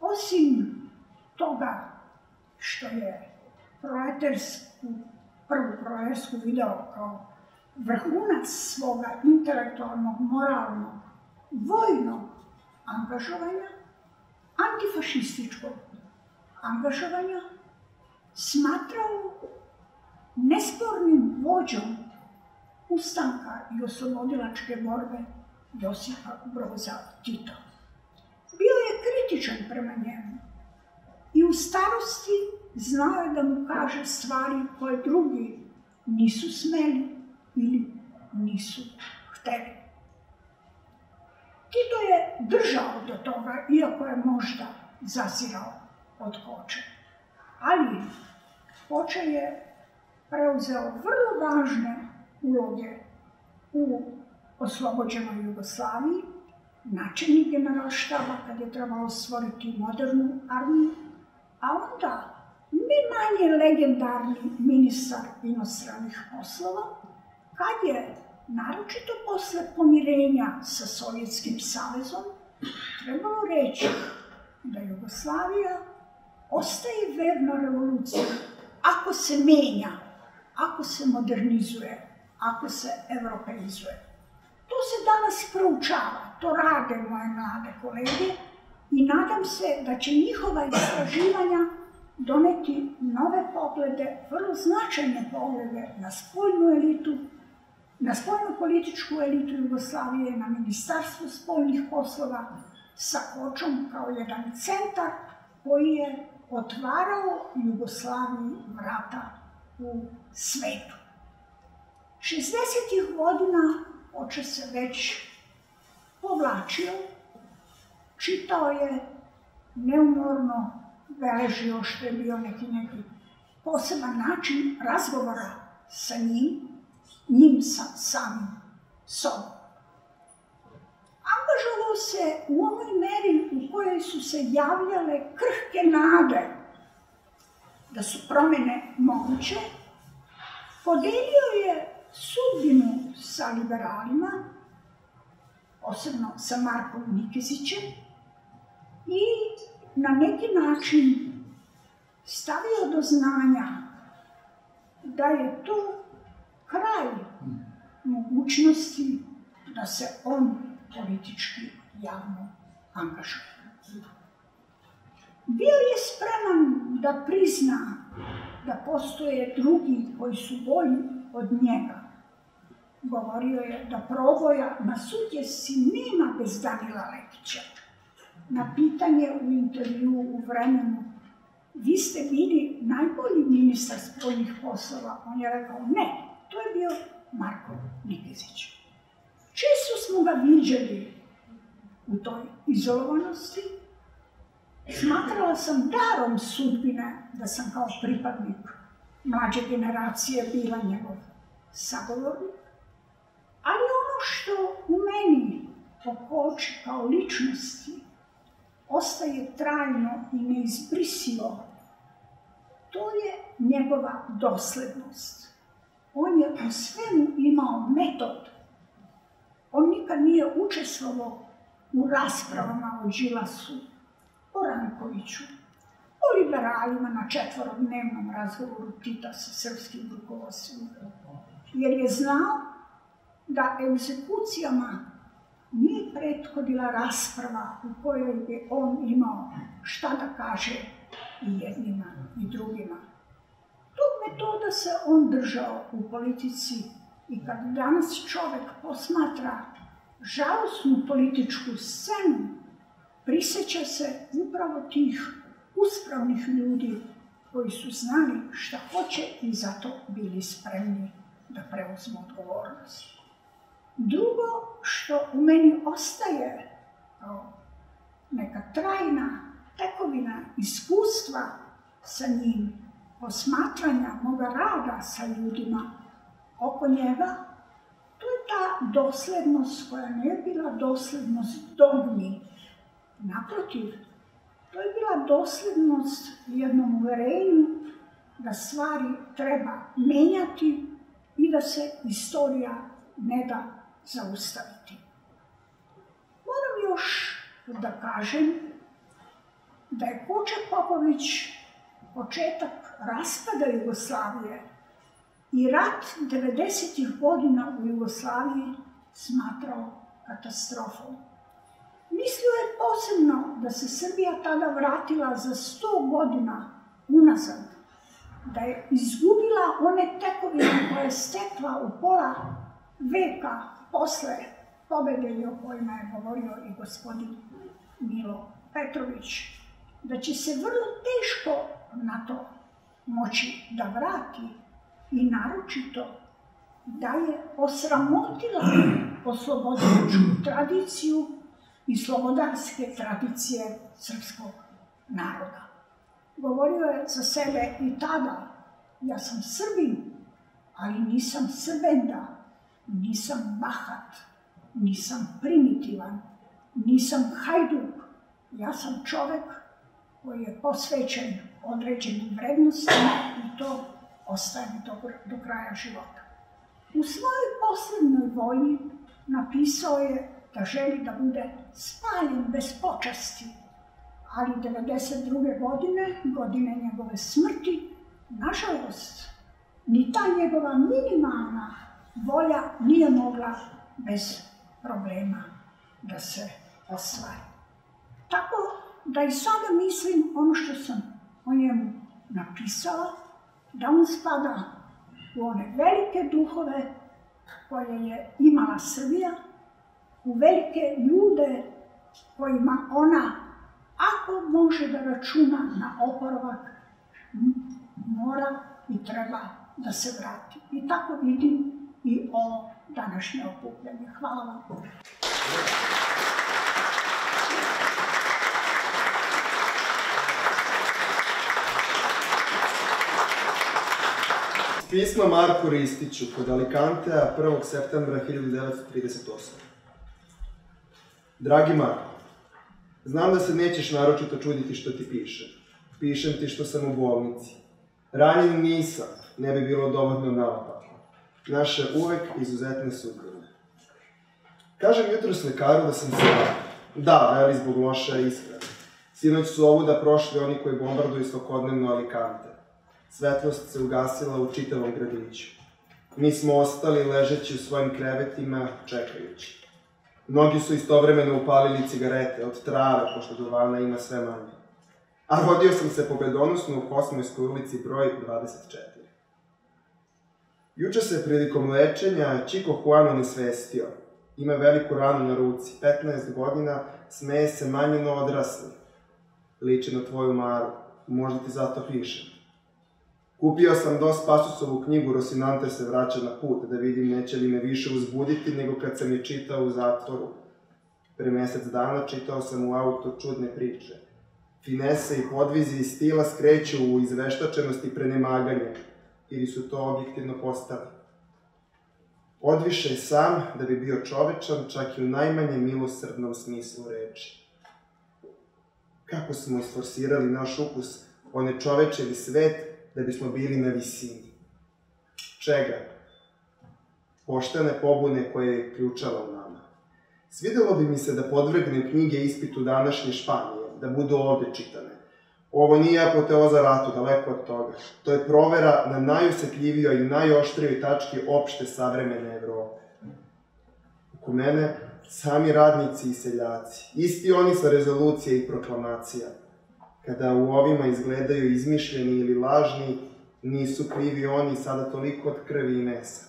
osim toga što je proletersku, prvu proletersku video kao vrhunac svoga intelektualnog, moralnog, vojnog angažovanja, antifašističkog angažovanja, smatrao nespornim vođom ustanka i oslobodilačke borbe Josipa Broza Tita. Bio je kritičan prema njemu i u starosti znao je da mu kaže stvari koje drugi nisu smeli ili nisu hteli. Tito je držao do toga, iako je možda zasirao od Koče. Ali Koče je preuzeo vrlo važne uloge u oslobođenoj Jugoslaviji, načelnik generalštaba kad je trebalo stvoriti modernu armiju, a onda ne manje legendarni ministar inostranih poslova, kad je, naročito posle pomirenja sa Sovjetskim savezom, trebalo reći da Jugoslavija ostaje verna revoluciji ako se menja, ako se modernizuje, ako se evropeizuje. To se danas proučava, to rade moje mlade kolege i nadam se da će njihova istraživanja doneti nove poglede, vrlo značajne poglede na spoljnu elitu, na spoljnu političku elitu Jugoslavije, na Ministarstvo spoljnih poslova sa Kočom kao jedan centar koji je otvarao Jugoslaviji vrata u svetu. šezdesetih godina Koče se već povlačio, čitao je, neumorno beležio, što je bio neki neki poseban način razgovora sa njim, njim samim sobom. Angažovao se u onoj meri u kojoj su se javljale krhke nade da su promene moguće, podelio je sudbinu sa liberalima, posebno sa Markom Nikezićem, i na neki način stavio do znanja da je to kraj mogućnosti da se on politički javno angažuje. Bio je spreman da prizna da postoje drugi koji su bolji od njega. Govorio je da proboja na sutjesci nema bez Danila Lekića. Na pitanje u intervju u Vremenu, vi ste bili najbolji ministar spoljnih poslova, on je rekao ne, to je bio Marko Nikezić. Često smo ga viđali u toj izolovanosti. Smatrala sam darom sudbine da sam kao pripadnik mlađe generacije bila njegov sagovornik. Ali ono što u meni pokoči kao ličnosti ostaje trajno i neizbrisivo, to je njegova doslednost. On je u svemu imao metod. On nikad nije učestvovao u raspravama o Đilasu, o Rankoviću, o liberalima na četvorodnevnom razgovoru Tita sa srpskim rukovodstvom, jer je znao da egzekucijama nije prethodila rasprava u kojoj bi on imao šta da kaže i jednima i drugima. Tog metoda se on držao u politici i kad danas čovek posmatra žalosnu političku scenu, priseća se upravo tih uspravnih ljudi koji su znali šta hoće i zato bili spremni da preuzmu odgovornost. Drugo što u meni ostaje kao neka trajna tekovina iskustva sa njim, posmatranja moga rada sa ljudima, oko njega, to je ta doslednost koja nije bila doslednost dobni. Naprotiv, to je bila doslednost jednom uverenju da stvari treba menjati i da se istorija ne da zaustaviti. Moram još da kažem da je Koče Popović početak raspada Jugoslavije i rat devedesetih godina u Jugoslaviji smatrao katastrofom. Mislio je posebno da se Srbija tada vratila za sto godina unazad, da je izgubila one tekovine koje je stekla u pola veka posle pobede o kojima je govorio i gospodin Milo Petrović, da će se vrlo teško na to moći da vrati i naročito da je osramotila oslobodilačku tradiciju i slobodarske tradicije srpskog naroda. Govorio je za sebe i tada, ja sam Srbin, ali nisam srbenda, nisam bahat, nisam primitivan, nisam hajduk, ja sam čovek koji je posvećen određenim vrednostima i to ostaje do kraja života. U svojoj poslednjoj volji napisao je da želi da bude spaljen bez počasti, ali devedeset druge godine, godine njegove smrti, nažalost, ni ta njegova minimalna volja nije mogla bez problema da se ostvari. Tako da i sada mislim ono što sam o njemu napisala, da on spada u one velike duhove koje je imala Srbija, u velike ljude kojima ona, ako može da računa na oporavak, mora i treba da se vrati. I tako vidim i ovo današnje okupljanje. Hvala vam. Pismo Marku Ristiću kod Alicantea prvog septembra hiljadu devetsto trideset osme. Dragi Marko, znam da se nećeš naročito čuditi što ti pišem. Pišem ti što sam u bolnici. Ranjen nisam, ne bi bilo dovoljno naopako. Naše uvek izuzetne sudbine. Kažem jutro slikaru da sam zela. Da, veli zbog loša ishrane. Sinoć su ovuda prošli oni koji bombarduju svakodnevno Alicante. Svetlost se ugasila u čitavom gradiću. Mi smo ostali ležeći u svojim krevetima, čekajući. Mnogi su istovremeno upalili cigarete, od trave, pošto duvana ima sve manje. A rodio sam se pobedonosno u Kosmojskoj ulici broj dvadeset četiri. Juče se prilikom lečenja Čiko Huano nesvestio. Ima veliku ranu na ruci, petnaest godina, smeje se manjeno odrasli. Liči na tvoju Maru, možda ti zato pišem. Kupio sam Dos Pasosovu knjigu Rosinante se vraća na put, da vidim neće li me više uzbuditi nego kad sam je čitao u zatvoru. Pre mesec dana čitao sam u autu čudne priče. Finese i podvizi i stila skreću u izveštačenost i prenemaganje, ili su to objektivno postali. Odviše je sam da bi bio čovečan, čak i u najmanje milosrdnom smislu reči. Kako smo isforsirali naš ukus, one čovečevi svet, da bismo bili na visini. Čega? Poštene pobune koje je ključala u nama. Svidelo bi mi se da podvrgnem knjige ispitu današnje Španije, da budu ovde čitane. Ovo nije apoteoza ratu, daleko od toga. To je provera na najosetljivijoj i najoštrijoj tački opšte savremene Evrope. Oko mene, sami radnici i seljaci, isti oni sa rezolucije i proklamacija. Kada u ovima izgledaju izmišljeni ili lažni, nisu krivi oni sada toliko od krvi i mesa.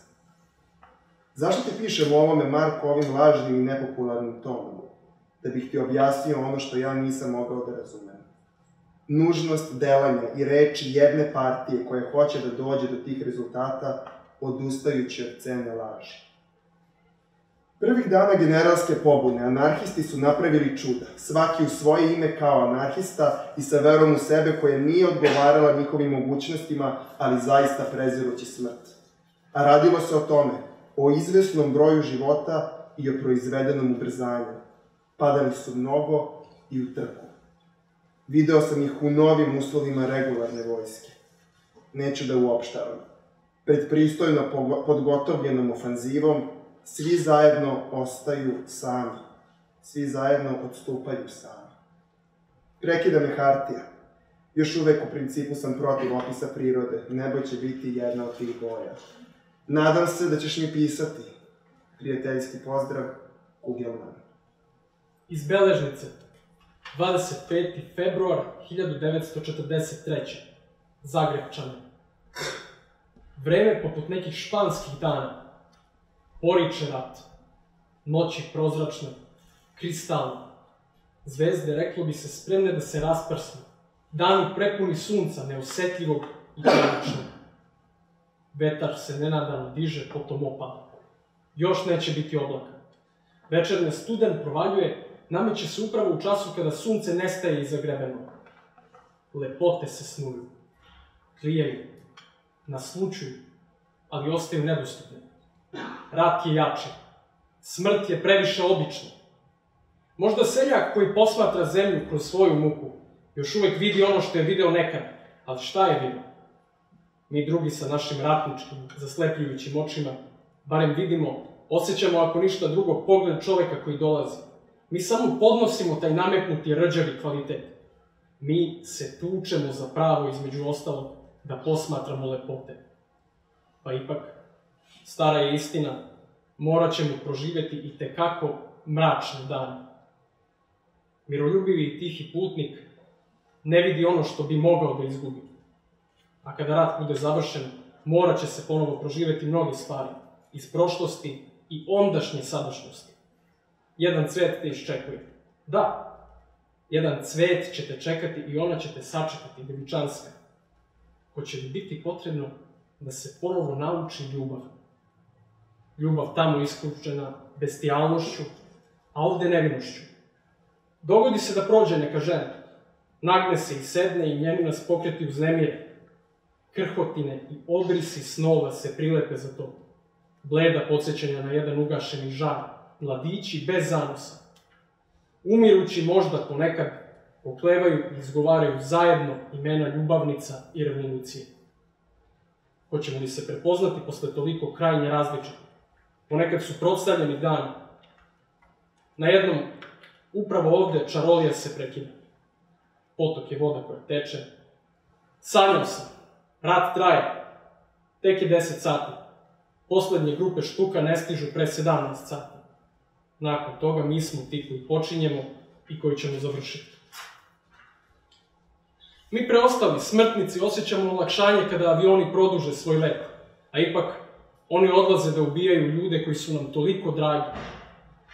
Zašto ti pišem o ovome, Marko, ovim lažnim i nepopularnim tonom? Da bih ti objasnio ono što ja nisam mogao da razumem. Nužnost delanja i reči jedne partije koja hoće da dođe do tih rezultata, odustajući od cene laži. Prvih dana generalske pobune, anarhisti su napravili čuda, svaki u svoje ime kao anarhista i sa verom u sebe koja nije odgovarala njihovim mogućnostima, ali zaista prezirući smrt. a radilo se o tome, o izvesnom broju života i o proizvedenom ubrzanju. Padali su mnogo i u trku. Video sam ih u novim uslovima regularne vojske. Neću da uopštavam. Pred pristojno podgotovljenom ofanzivom, svi zajedno ostaju sami. Svi zajedno odstupaju sami. Prekida me hartija. Još uvek u principu sam protiv opisa prirode. Nebo će biti jedna od tih boja. Nadam se da ćeš mi pisati. Prijateljski pozdrav, Kugelman. Iz beležnice. dvadeset peti februar hiljadu devetsto četrdeset treće. Zagrepčane. Vreme poput nekih španskih dana. Poriče rat. Noći prozračne. Kristalne. Zvezde, reklo bi se, spremne da se rasprsne. Dani prepuni sunca, neosetljivog i konačnog. Vetar se nenadano diže, potom opada. Još neće biti oblaka. Večerne studen provaljuje, nameće se upravo u času kada sunce nestaje iza grebenog. Lepote se snuju, krijaju, naslučuju, ali ostaju nedostupne. Rat je jači, smrt je previše obična. Možda seljak koji posmatra zemlju kroz svoju muku još uvek vidi ono što je video nekad, ali šta je vidio? Mi drugi sa našim ratničkim, zaslepljujućim očima, barem vidimo, osjećamo ako ništa drugo pogled čoveka koji dolazi. Mi samo podnosimo taj nametnuti rđavi kvalitet. Mi se tučemo za pravo, između ostalog, da posmatramo lepote. Pa ipak, stara je istina, morat ćemo proživjeti i tekako mračne dane. Miroljubivi i tihi putnik ne vidi ono što bi mogao da izgubi. A kada rat bude završen, morat će se ponovo proživjeti mnoge stvari, iz prošlosti i ondašnje sadašnjosti. Jedan cvet te iščekuje. Da, jedan cvet će te čekati i ona će te sačekati, devičanska. Hoće li biti potrebno da se ponovo nauči ljubav? Ljubav tamo isključena bestijalnošću, a ovde nevinošću. Dogodi se da prođe neka žena. Nagne se i sedne i njeni nas pokreti uznemire. Krhotine i obrisi snova se prilepe za to. Bleda podsjećanja na jedan ugašeni žar, mladići bez zanosa. Umirući možda ponekad, poklevaju i izgovaraju zajedno imena ljubavnica i revolucije. Hoćemo li se prepoznati posle toliko krajnje različiti? Ponekad su suprotstavljeni dani. Na jednom, upravo ovde, čarolija se prekida. Potok je voda koja teče. Sanjao sam. Rat traje. Tek je deset sati. Poslednje grupe štuka ne stižu pre sedamnaest sati. Nakon toga mi smo ti koji počinjemo i koji ćemo završiti. Mi preostali, smrtnici, osjećamo olakšanje kada avioni produže svoj let. A ipak, oni odlaze da ubijaju ljude koji su nam toliko dragi.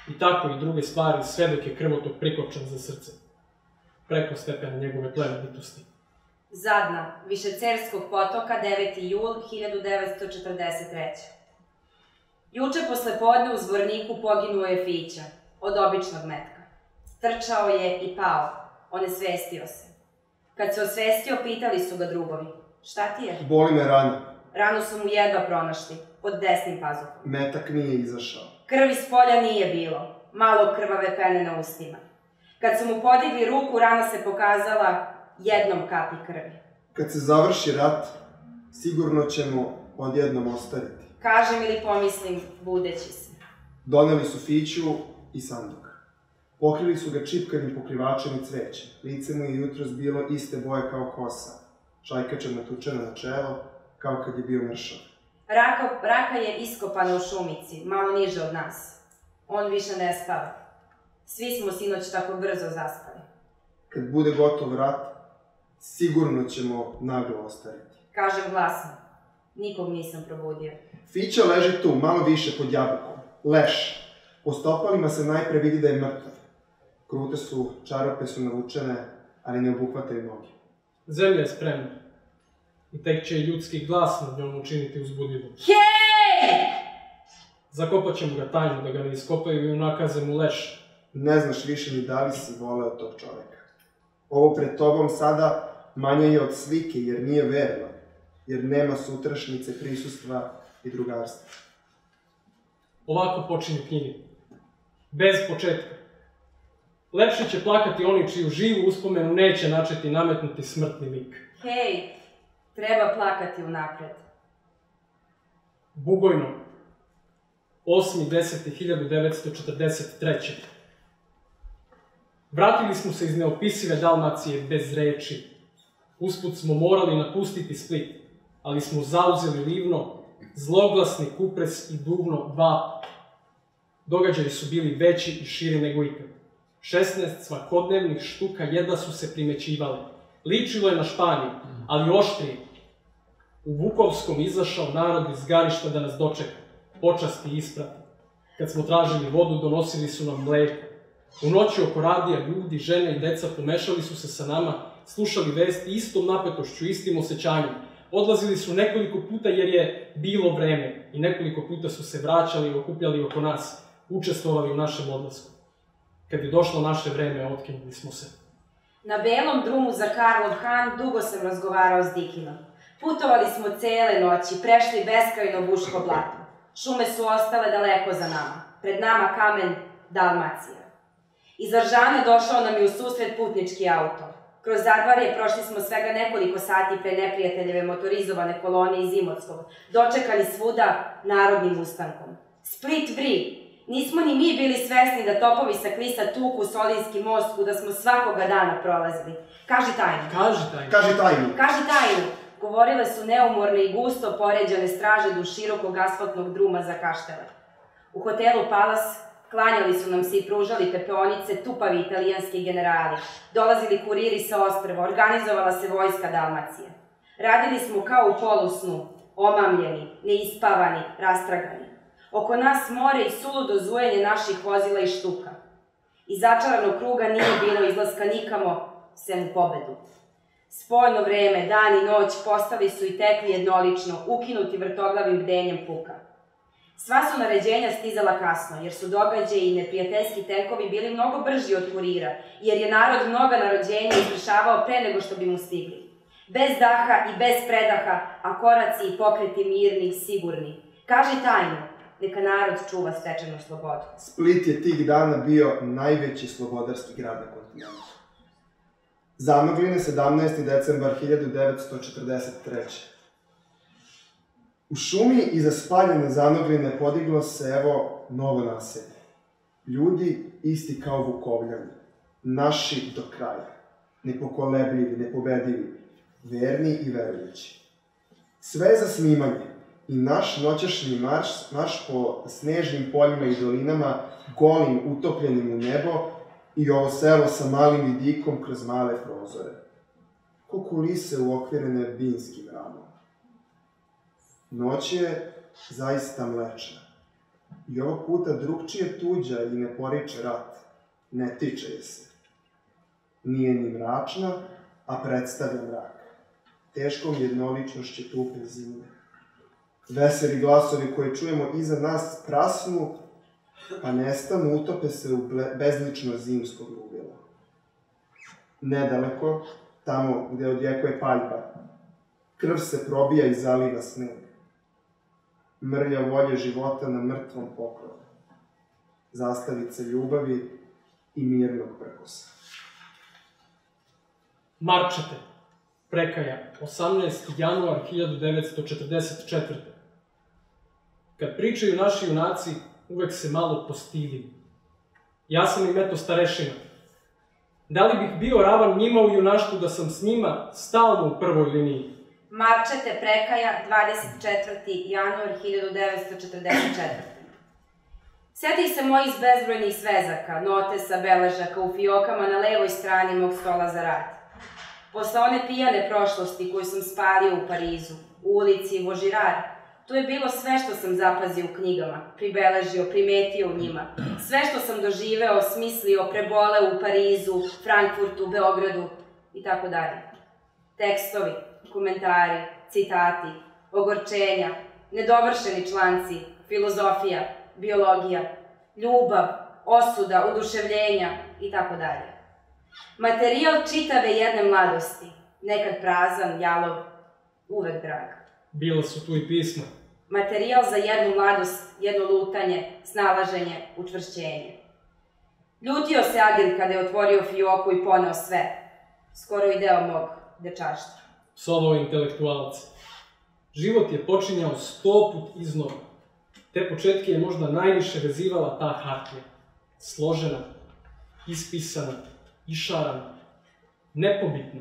I tako i druge stvari, sve dok je krvotok prikopčan za srce. Preko stepena njegove plemenitosti. Zadna, Višecerskog potoka, deveti jul hiljadu devetsto četrdeset treće. Juče posle podne u Zvorniku poginuo je Fića, od običnog metka. Trčao je i pao, onesvestio se. Kad se osvestio, pitali su ga drugovi. Šta ti je? Boli me rana. Ranu su mu jedva pronašli, pod desnim pazuhom. Metak nije izašao. Krvi s polja nije bilo, malo krvave pene na ustima. Kad su mu podigli ruku, rana se pokazala jednom kapi krvi. Kad se završi rat, sigurno ćemo odjednom ostariti. Kažem ili pomislim, budeći se. Doneli su Fiću i sanduk. Pokrili su ga čipkanim pokrivačem i cvećem. Lice mu je jutro zbilo iste boje kao kosa. Čajkača natučena na čelo, kao kad je bio mršav. Raka je iskopana u šumici, malo niže od nas. On više ne spava. Svi smo sinoć tako brzo zaspali. Kad bude gotov rat, sigurno ćemo naglo ostariti. Kažem glasno. Nikog nisam probudio. Fića leži tu, malo više pod jabukom. Leš. Po stopalima se najpre vidi da je mrtav. Krute su, čarape su navučene, ali ne obuhvataju noge. Zemlja je spremna. I tek će i ljudski glas nad njom učiniti uzbudljivo. Hej! Zakopat ćemo ga tajno da ga ne iskopaju i nakaze mu leš. Ne znaš više ni da li si voleo tog čoveka. Ovo pred tobom sada manje je od slike, jer nije verno, jer nema sutrašnjice prisustva i drugarstva. Ovako počinju knjige. Bez početka. Lepše će plakati oni čiju živu uspomenu neće načeti nametnuti smrtni lik. Hej, treba plakati unapred. Bugojno. osmi deseti hiljadu devetsto četrdeset treće. Vratili smo se iz neopisive Dalmacije bez reči. Usput smo morali napustiti Split, ali smo zauzeli Livno, zloglasni Kupres i Duvno vap. Događaji su bili veći i širi nego ikad. Šesnaest svakodnevnih štuka jedva su se primećivale. Ličilo je na Španiju, ali oštrije. U Vukovskom izašao narod iz garišta da nas dočeka, počasti i isprati. Kad smo tražili vodu, donosili su nam mleko. U noći oko radija ljudi, žene i deca pomešali su se sa nama, slušali vesti istom napetošću, istim osjećanjem. Odlazili su nekoliko puta jer je bilo vreme i nekoliko puta su se vraćali i okupljali oko nas, učestvovali u našem odlasku. Kad je došlo naše vreme, otkinuli smo se. Na belom drumu za Karlov Han dugo sam razgovarao s Deakinom. Putovali smo cele noći, prešli beskrajno Buško blato. Šume su ostale daleko za nama, pred nama kamen Dalmacija. Iz Aržane došao nam je u susret putnički auto. Kroz Zadvarje prošli smo svega nekoliko sati pre neprijateljeve motorizovane kolone iz Imotskog, dočekani svuda narodnim ustankom. Split vri! Nismo ni mi bili svesni da topovi sa Klisa tuku Solinski most kuda smo svakoga dana prolazili. Kaži tajnu! Kaži tajnu! Kaži tajnu! Kaži tajnu! Govorile su neumorne i gusto poređane straže duž širokog asfaltnog druma za Kaštele. U hotelu Palas klanjali su nam se i pružali pepeonice tupavi italijanski generali. Dolazili kuriri sa ostrva, organizovala se vojska Dalmacije. Radili smo kao u polusnu, omamljeni, neispavani, rastragani. Oko nas more i suludo zujenje naših vozila i štuka. Iz začaranog kruga nije bilo izlaska nikamo, sem u pobedu. Spoljno vreme, dan i noć postali su i tekli jednolično, ukinuti vrtoglavim bdenjem puka. Sva su naređenja stizala kasno, jer su događaji i neprijateljski tenkovi bili mnogo brži od kurira, jer je narod mnoga naređenja izvršavao pre nego što bi mu stigli. Bez daha i bez predaha, a koraci i pokreti mirni, sigurni. Kaži tajnu, neka narod čuva stečenu slobodu. Split je tih dana bio najveći slobodarski grad na kontinentu. Zamagljene sedamnaesti decembar hiljadu devetsto četrdeset treće. U šumi iza spaljene Zanogline podiglo se, evo, novo naselje. Ljudi isti kao Vukovljani, naši do kraja, nepokolebljivi, nepobedivi, verni i verujući. Sve za snimanje i naš noćašnji marš po snežnim poljima i dolinama, golim, utopljenim u nebo i ovo selo sa malim vidikom kroz male prozore. Ko kulise uokvirene vinskim ramom. Noć je zaista mlečna. I ovog puta drugčije tuđa i ne poriče rat. Ne tiče je se. Nije ni mračna, a predstavlja mrak. Teškom jednoličnošće tupe zime. Veseli glasovi koje čujemo iza nas prasnu, pa nestanu, utope se u bezlično zimskog ludila. Nedaleko, tamo gde odjekuje paljba, krv se probija i zaliva sneg. Mrlja volje života na mrtvom pokrovu. Zastavice ljubavi i mirnog prkosa. Marčete, prekaja, osamnaesti januar hiljadu devetsto četrdeset četvrte. Kad pričaju naši junaci, uvek se malo postidim. Ja sam i meto starešina. Da li bih bio ravan njima u junaštvu da sam s njima stalno u prvoj liniji? Marčete, prekaja, dvadeset četvrti januar hiljadu devetsto četrdeset četvrte. Sjetih se mojih bezbrojnih svezaka, notesa, beležaka u fiokama na levoj strani mog stola za rad. Posle one pijane prošlosti koju sam spalio u Parizu, u ulici Vožirar, tu je bilo sve što sam zapazio u knjigama, pribeležio, primetio u njima. Sve što sam doživeo, smislio, preboleo u Parizu, Frankfurtu, Beogradu i tako dalje. Tekstovi, komentari, citati, ogorčenja, nedovršeni članci, filozofija, biologija, ljubav, osuda, oduševljenja i tako dalje. Materijal čitave jedne mladosti, nekad prazan, jalov, uvek drag. Bila su tu i pisma, materijal za jednu mladost, jedno lutanje, snalaženje, učvršćenje. Ljutio se agent kada je otvorio fioku i poneo sve, skoro i deo mog dečaštva. Psovao intelektualce. Život je počinjao stoput iznova. Te početke je možda najviše vezivala ta hartija. Složena, ispisana, išarana, nepobitna.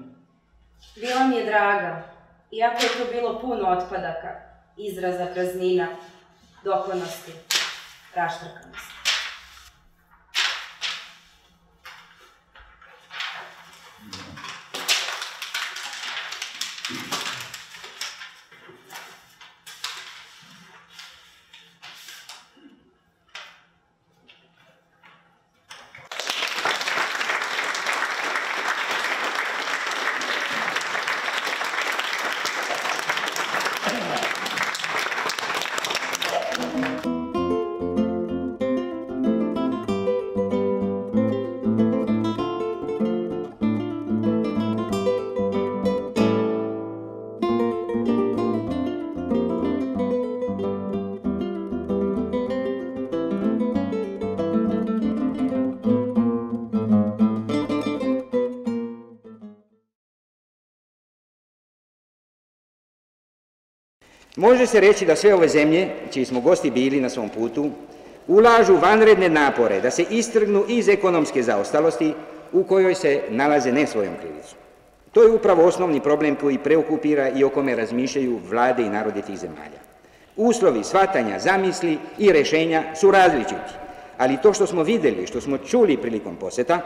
Bila mi je draga, iako je to bilo puno otpadaka, izraza, praznina, doklonosti, raštrkanosti. Može se reći da sve ove zemlje, čiji smo gosti bili na svom putu, ulažu vanredne napore da se istrgnu iz ekonomske zaostalosti u kojoj se nalaze ne svojom krivicom. To je upravo osnovni problem koji preokupira i o kome razmišljaju vlade i narodi tih zemalja. Uslovi shvatanja, zamisli i rešenja su različiti, ali to što smo videli, što smo čuli prilikom poseta,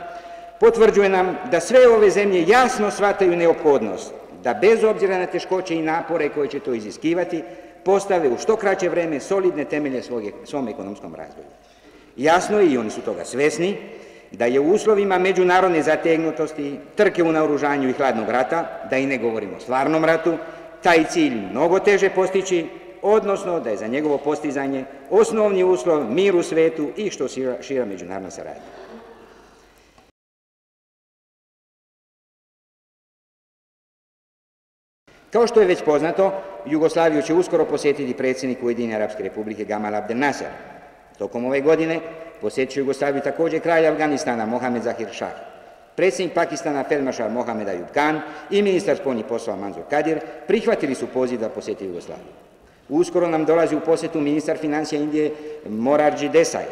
potvrđuje nam da sve ove zemlje jasno shvataju neophodnost da bez obzira na teškoće i napore koje će to iziskivati, postave u što kraće vreme solidne temelje svom ekonomskom razvoju. Jasno je, i oni su toga svesni, da je u uslovima međunarodne zategnutosti, trke u naoružanju i hladnog rata, da i ne govorimo o stvarnom ratu, taj cilj mnogo teže postići, odnosno da je za njegovo postizanje osnovni uslov mir u svetu i što šira međunarodna saradnja. Kao što je već poznato, Jugoslaviju će uskoro posjetiti predsjednik Ujedinjene Arapske Republike Gamal Abdel Nasser. Tokom ove godine posjetit će Jugoslaviju također kralj Afganistana Mohamed Zahir Shah, predsjednik Pakistana feldmaršal Mohamed Ejub Khan i ministar spoljnih poslova Manzor Kadir prihvatili su poziv da posjeti Jugoslaviju. Uskoro nam dolazi u posjetu ministar financija Indije Morarji Desai.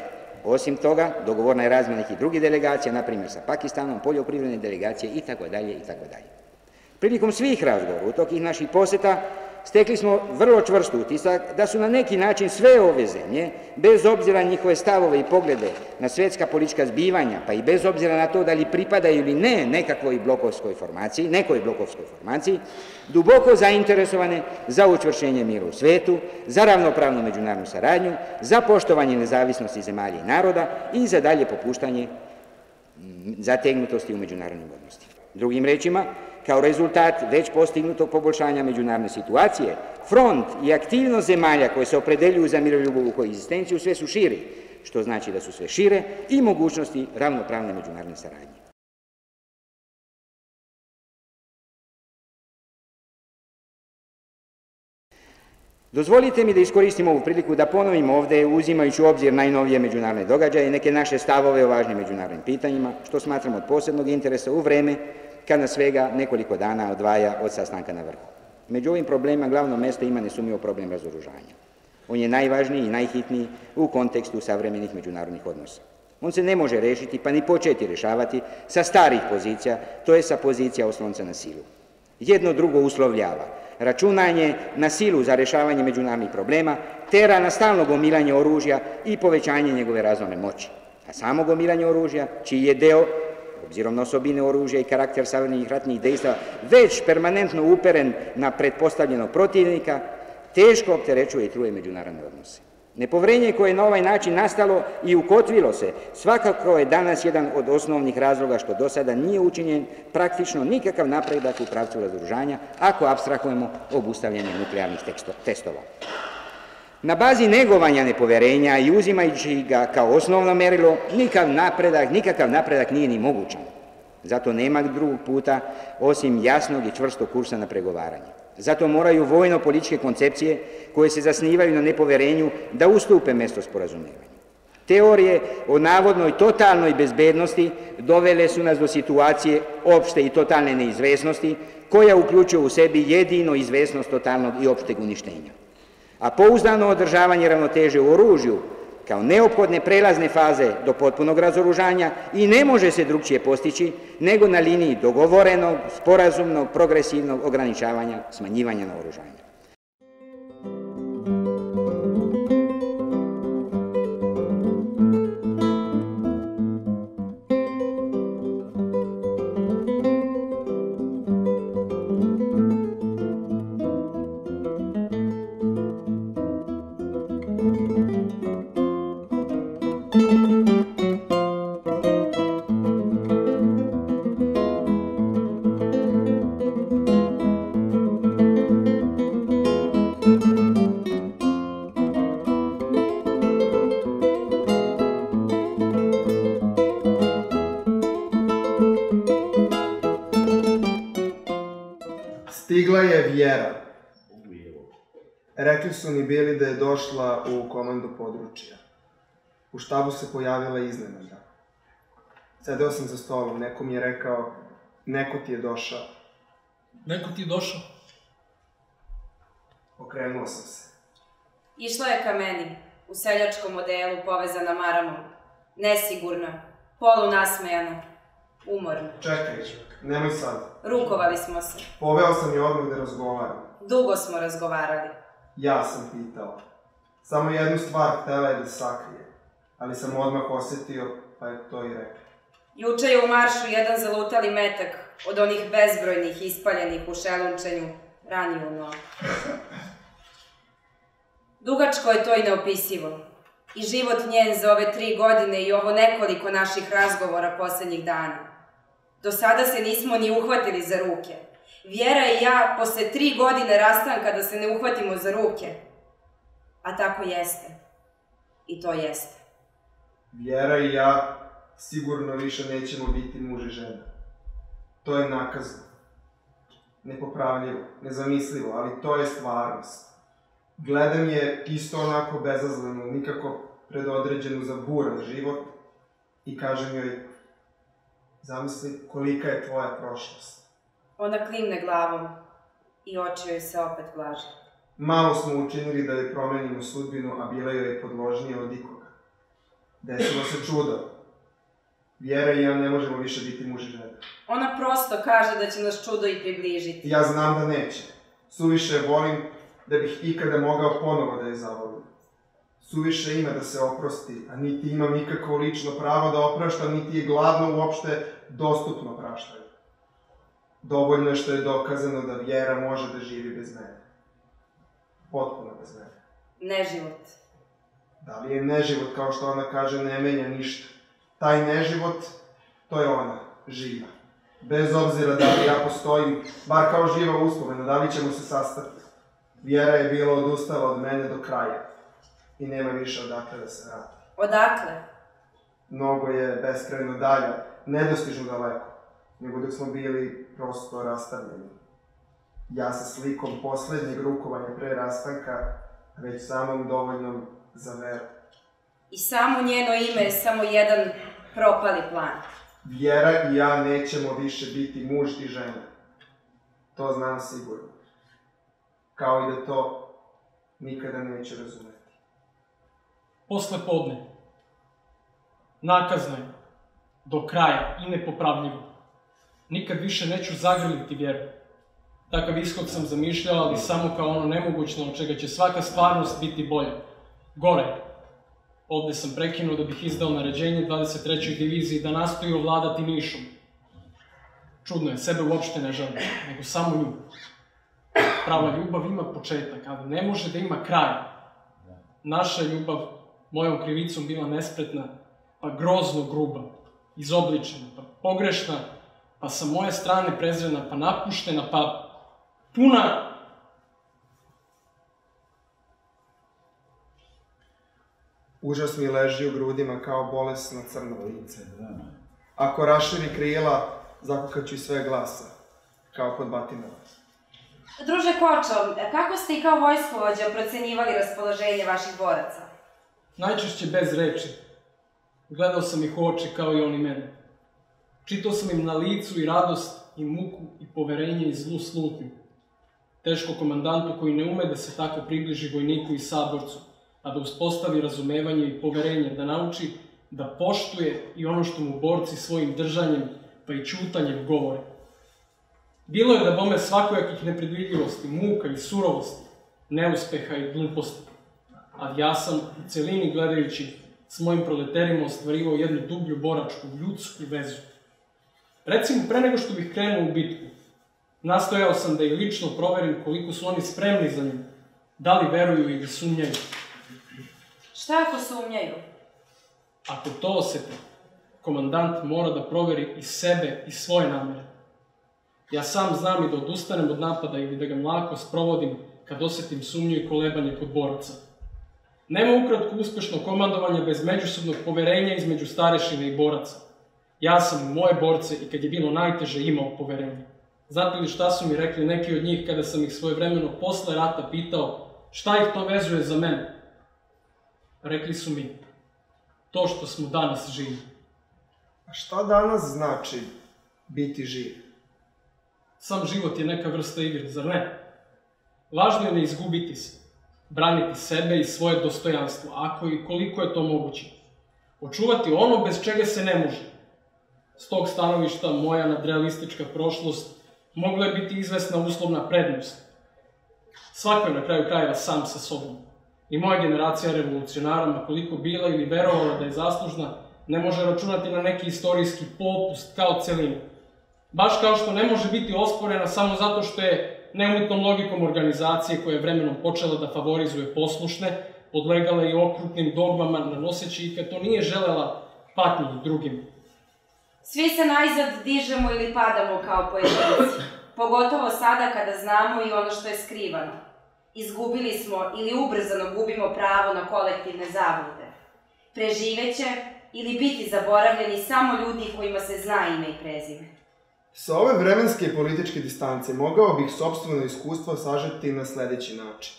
Osim toga, dogovorna je razmjena nekih drugih delegacija, na primjer sa Pakistanom, poljoprivredne delegacije itd. itd. Prilikom svih razgovora u tokih naših poseta stekli smo vrlo čvrst utisak da su na neki način sve ove zemlje, bez obzira na njihove stavove i poglede na svetska politička zbivanja, pa i bez obzira na to da li pripadaju ili ne nekakvoj blokovskoj formaciji, nekoj blokovskoj formaciji, duboko zainteresovane za učvršenje mira u svetu, za ravnopravnu međunarodnu saradnju, za poštovanje nezavisnosti zemalja i naroda i za dalje popuštanje zategnutosti u međunarodnim odnostima. Drugim rečima, kao rezultat već postignutog poboljšanja međunarodne situacije, front i aktivnost zemalja koje se opredeljuju za miroljubivu koegzistenciju sve su širi, što znači da su sve šire i mogućnosti ravnopravne međunarodne saradnje. Dozvolite mi da iskoristim ovu priliku da ponovim ovde, uzimajući u obzir najnovije međunarodne događaje, neke naše stavove o važnim međunarodnim pitanjima, što smatram od posebnog interesa u vreme kad nas svega nekoliko dana odvaja od sastanka na vrhu. Među ovim problemima glavno mesto ima nesumnjivo problem razoružanja. On je najvažniji i najhitniji u kontekstu savremenih međunarodnih odnosa. On se ne može rešiti, pa ni početi rešavati sa starih pozicija, to je sa pozicija oslonca na silu. Jedno drugo uslovljava. Računanje na silu za rešavanje međunarodnih problema tera na stalno gomilanje oružja i povećanje njegove razvojne moći. A samo gomilanje oružja, čiji je deo, obzirom na osobine oružja i karakter savremenih ratnih dejstva, već permanentno uperen na pretpostavljenog protivnika, teško opterećuje i truje međunarodne odnose. Nepoverenje koje je na ovaj način nastalo i ukotvilo se, svakako je danas jedan od osnovnih razloga što do sada nije učinjen praktično nikakav napredak u pravcu razoružanja, ako apstrahujemo obustavljanje nuklearnih testova. Na bazi negovanja nepoverenja i uzimajući ga kao osnovno merilo, nikakav napredak nije ni mogućan. Zato nema drugog puta osim jasnog i čvrstog kursa na pregovaranje. Zato moraju vojno-političke koncepcije koje se zasnivaju na nepoverenju da ustupe mesto sporazumevanju. Teorije o navodnoj totalnoj bezbednosti dovele su nas do situacije opšte i totalne neizvesnosti koja uključuje u sebi jedino izvesnost totalnog i opšteg uništenja. A pouzdano održavanje ravnoteže u oružju kao neophodne prelazne faze do potpunog razoružanja i ne može se drugčije postići nego na liniji dogovorenog, sporazumnog, progresivnog ograničavanja, smanjivanja naoružanja. Rekli su mi bili da je došla u komandu područja. U štabu se pojavila iznenada. Sedeo sam za stolom, neko mi je rekao, neko ti je došao. Neko ti je došao? Okrenuo sam se. Išla je ka meni, u seljačkom odelu povezana maramom. Nesigurna, polunasmejana, umorna. Čekaj, nemoj sad. Rukovali smo se. Poveo sam je odmah da razgovaram. Dugo smo razgovarali. Ja sam pitao. Samo jednu stvar htela je da sakrije, ali sam odmah osetio, pa je to i rekao. Juče je u maršu jedan zalutali metak od onih bezbrojnih ispaljenih u šelunčenju ranio nogu. Dugačko je to i neopisivo. I život njen za ove tri godine i ovo nekoliko naših razgovora poslednjih dana. Do sada se nismo ni uhvatili za ruke. Vjera i ja, posle tri godine rastanka, da se ne uhvatimo za ruke. A tako jeste. I to jeste. Vjera i ja sigurno više nećemo biti muž i žena. To je nakazno. Nepopravljivo, nezamislivo, ali to je stvarnost. Gledam je isto onako bezazleno, nikako predodređenu za buran život i kažem joj, zamisli kolika je tvoja prošlost. Ona klimne glavom i oči joj se opet blaže. Malo smo učinili da joj promenimo sudbinu, a bila joj je podložnija od ikoga. Desilo se čudo. Vjera i ja ne možemo više biti muž i žena. Ona prosto kaže da će nas čudo i približiti. Ja znam da neće. Suviše je volim da bih ikada mogao ponovo da je zavolim. Suviše ima da se oprosti, a niti imam nikako lično pravo da opraštam, niti je glavno uopšte dostupno praštanje. Dovoljno je što je dokazano da Vjera može da živi bez mene. Potpuno bez mene. Neživot. Da li je neživot, kao što ona kaže, ne menja ništa. Taj neživot, to je ona, živa. Bez obzira da li ja postojim, bar kao živa uspomena, da li ćemo se sastati. Vjera je bila odustala od mene do kraja. I nema više odakle da se vrati. Odakle? Mnogo je beskrajno dalje, nedostižno daleko. Nego dok smo bili prosto rastavljeni. Ja sa slikom poslednjeg rukovanja pre rastanka, već samom dovoljnom za Veru. I samo njeno ime je samo jedan propali plan. Vjera i ja nećemo više biti muž i žena. To znam sigurno. Kao i da to nikada neće razumeti. Posle podne. Nakazno je. Do kraja i nepopravljivo. Nikad više neću zagrliti Vjeru. Takav ishod sam zamišljala, ali samo kao ono nemogućno od čega će svaka stvarnost biti bolja. Gore. Ovde sam prekinuo da bih izdao naređenje dvadeset trećoj diviziji da nastoji ovladati Nišom. Čudno je, sebe uopšte ne želim, nego samo ljubav. Prava ljubav ima početak, ali ne može da ima kraja. Naša ljubav mojom krivicom bila nespretna, pa grozno gruba, izobličena, pa pogrešna, pa sa moje strane prezrena, pa napuštena, pa puna... Užas mi leži u grudima kao bolesno crno lice. Ako raširi krila, zakukaću i sve glasa, kao kod batinova. Druže Kočo, kako ste i kao vojskovođa procenjivali raspoloženje vaših boraca? Najčešće bez reči. Gledao sam ih u oči kao i oni mene. Čitao sam im na licu i radost, i muku, i poverenje, i zlu slutnju. Teško komandantu koji ne ume da se tako približi vojniku i saborcu, a da uspostavi razumevanje i poverenje, da nauči da poštuje i ono što mu borci svojim držanjem, pa i ćutanjem govore. Bilo je da bome svakojakih nepredvidljivosti, muka i surovosti, neuspeha i gluposti. Ali ja sam, u celini gledajući, s mojim proleterima ostvarivao jednu dublju boračku, ljudsku vezu. Recimo, pre nego što bih krenuo u bitku, nastojao sam da i lično proverim koliko su oni spremni za njim, da li veruju ili sumnjaju. Šta ako sumnjaju? Ako to osete, komandant mora da proveri i sebe i svoje namere. Ja sam znam i da odustanem od napada ili da ga mlako sprovodim kad osetim sumnju i kolebanje kod boraca. Nema ukratko uspešno komandovanje bez međusobnog poverenja između starešine i boraca. Ja sam u moje borce i kad je bilo najteže imao poverenje. Znate li šta su mi rekli neki od njih kada sam ih svojevremeno posle rata pitao šta ih to vezuje za mene? Rekli su mi, to što smo danas živi. A šta danas znači biti živ? Sam život je neka vrsta igre, zar ne? Važno je ne izgubiti se, braniti sebe i svoje dostojanstvo, ako i koliko je to moguće. Očuvati ono bez čega se ne može. S tog stanovišta moja nadrealistička prošlost mogla je biti izvesna uslovna prednost. Svako je na kraju krajeva sam sa sobom. I moja generacija revolucionara, koliko bila ili verovala da je zaslužna, ne može računati na neki istorijski popust kao celinu. Baš kao što ne može biti osporena samo zato što je neumitnom logikom organizacije koja je vremenom počela da favorizuje poslušne, podlegala i okrutnim dogmama nanoseći i kad to nije želela patnju drugim. Svi se najzad dižemo ili padamo kao pojedinci, pogotovo sada kada znamo i ono što je skrivano. Izgubili smo ili ubrzano gubimo pravo na kolektivne zablude. Preživeće ili biti zaboravljeni samo ljudi kojima se zna ime i prezime. Sa ove vremenske i političke distance mogao bih sopstveno iskustvo sažeti na sledeći način.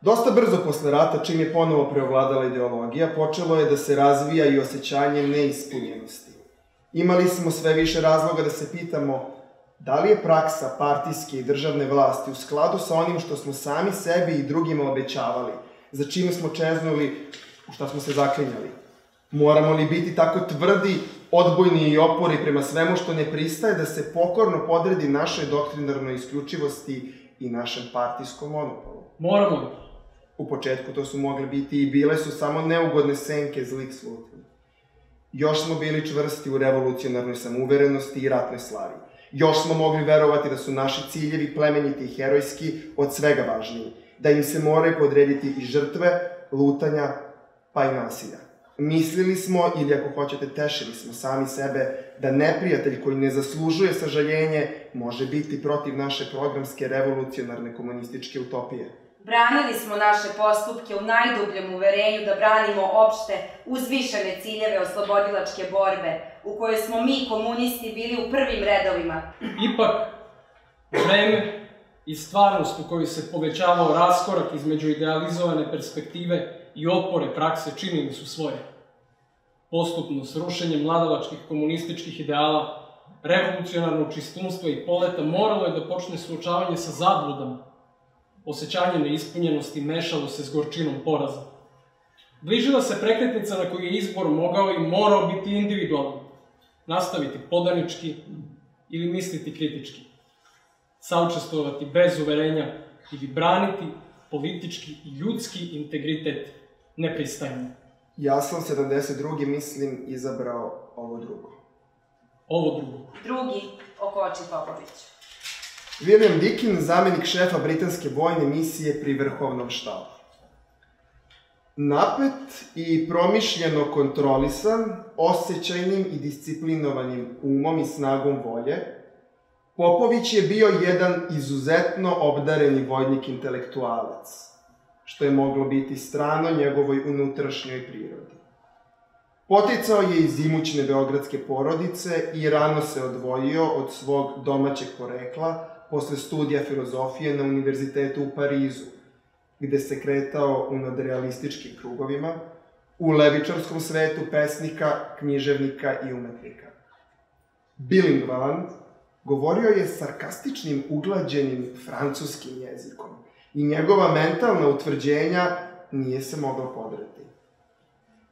Dosta brzo posle rata, čim je ponovo preovladala ideologija, počelo je da se razvija i osjećanje neispunjenosti. Imali smo sve više razloga da se pitamo da li je praksa partijske i državne vlasti u skladu sa onim što smo sami sebi i drugima obećavali, za čime smo čeznuli, u šta smo se zaklinjali. Moramo li biti tako tvrdi, odbojni i opori prema svemu što ne pristaje da se pokorno podredi našoj doktrinarnoj isključivosti i našem partijskom monopolu? Moramo li? U početku to su mogle biti i bile su samo neugodne senke zlih slutnji. Još smo bili čvrsti u revolucionarnoj samouverenosti i ratnoj slavi. Još smo mogli verovati da su naši ciljevi plemeniti i herojski od svega važniji, da im se moraju podrediti i žrtve, lutanja, pa i nasilja. Mislili smo, ili ako hoćete tešili smo sami sebe, da neprijatelj koji ne zaslužuje sažaljenje može biti protiv naše programske revolucionarne komunističke utopije. Branili smo naše postupke u najdubljem uverenju da branimo opšte uzvišene ciljeve oslobodilačke borbe, u kojoj smo mi, komunisti, bili u prvim redovima. Ipak, vreme i stvarnost u kojoj se povećavao raskorak između idealizovane perspektive i otpore prakse činili su svoje. Postupno, s rušenjem mladalačkih komunističkih ideala, revolucionarnog čistunstva i poleta, moralo je da počne suočavanje sa zabludama. Osećanje neispunjenosti mešalo se s gorčinom poraza. Bližila se prekretnica na koju je izbor mogao i morao biti individualan, nastaviti podanički ili misliti kritički, saučestvovati bez uverenja ili braniti politički i ljudski integritet nepristajanje. Ja sam sedamdeset drugi mislim izabrao ovo drugo. Ovo drugo. Drugi o Koči Popoviću. William Deakin, zamenik šefa britanske vojne misije pri Vrhovnom štabu. Napet i promišljeno kontrolisan, osjećajnim i disciplinovanim umom i snagom volje, Popović je bio jedan izuzetno obdareni vojnik intelektualac, što je moglo biti strano njegovoj unutrašnjoj prirodi. Poticao je iz imućne beogradske porodice i rano se odvojio od svog domaćeg porekla, posle studija filozofije na univerzitetu u Parizu, gde se kretao u nadrealističkim krugovima, u levičarskom svetu pesnika, književnika i umetnika. Bilingvalan govorio je sarkastičnim, uglađenim francuskim jezikom i njegova mentalna utvrđenja nije se mogla podreti.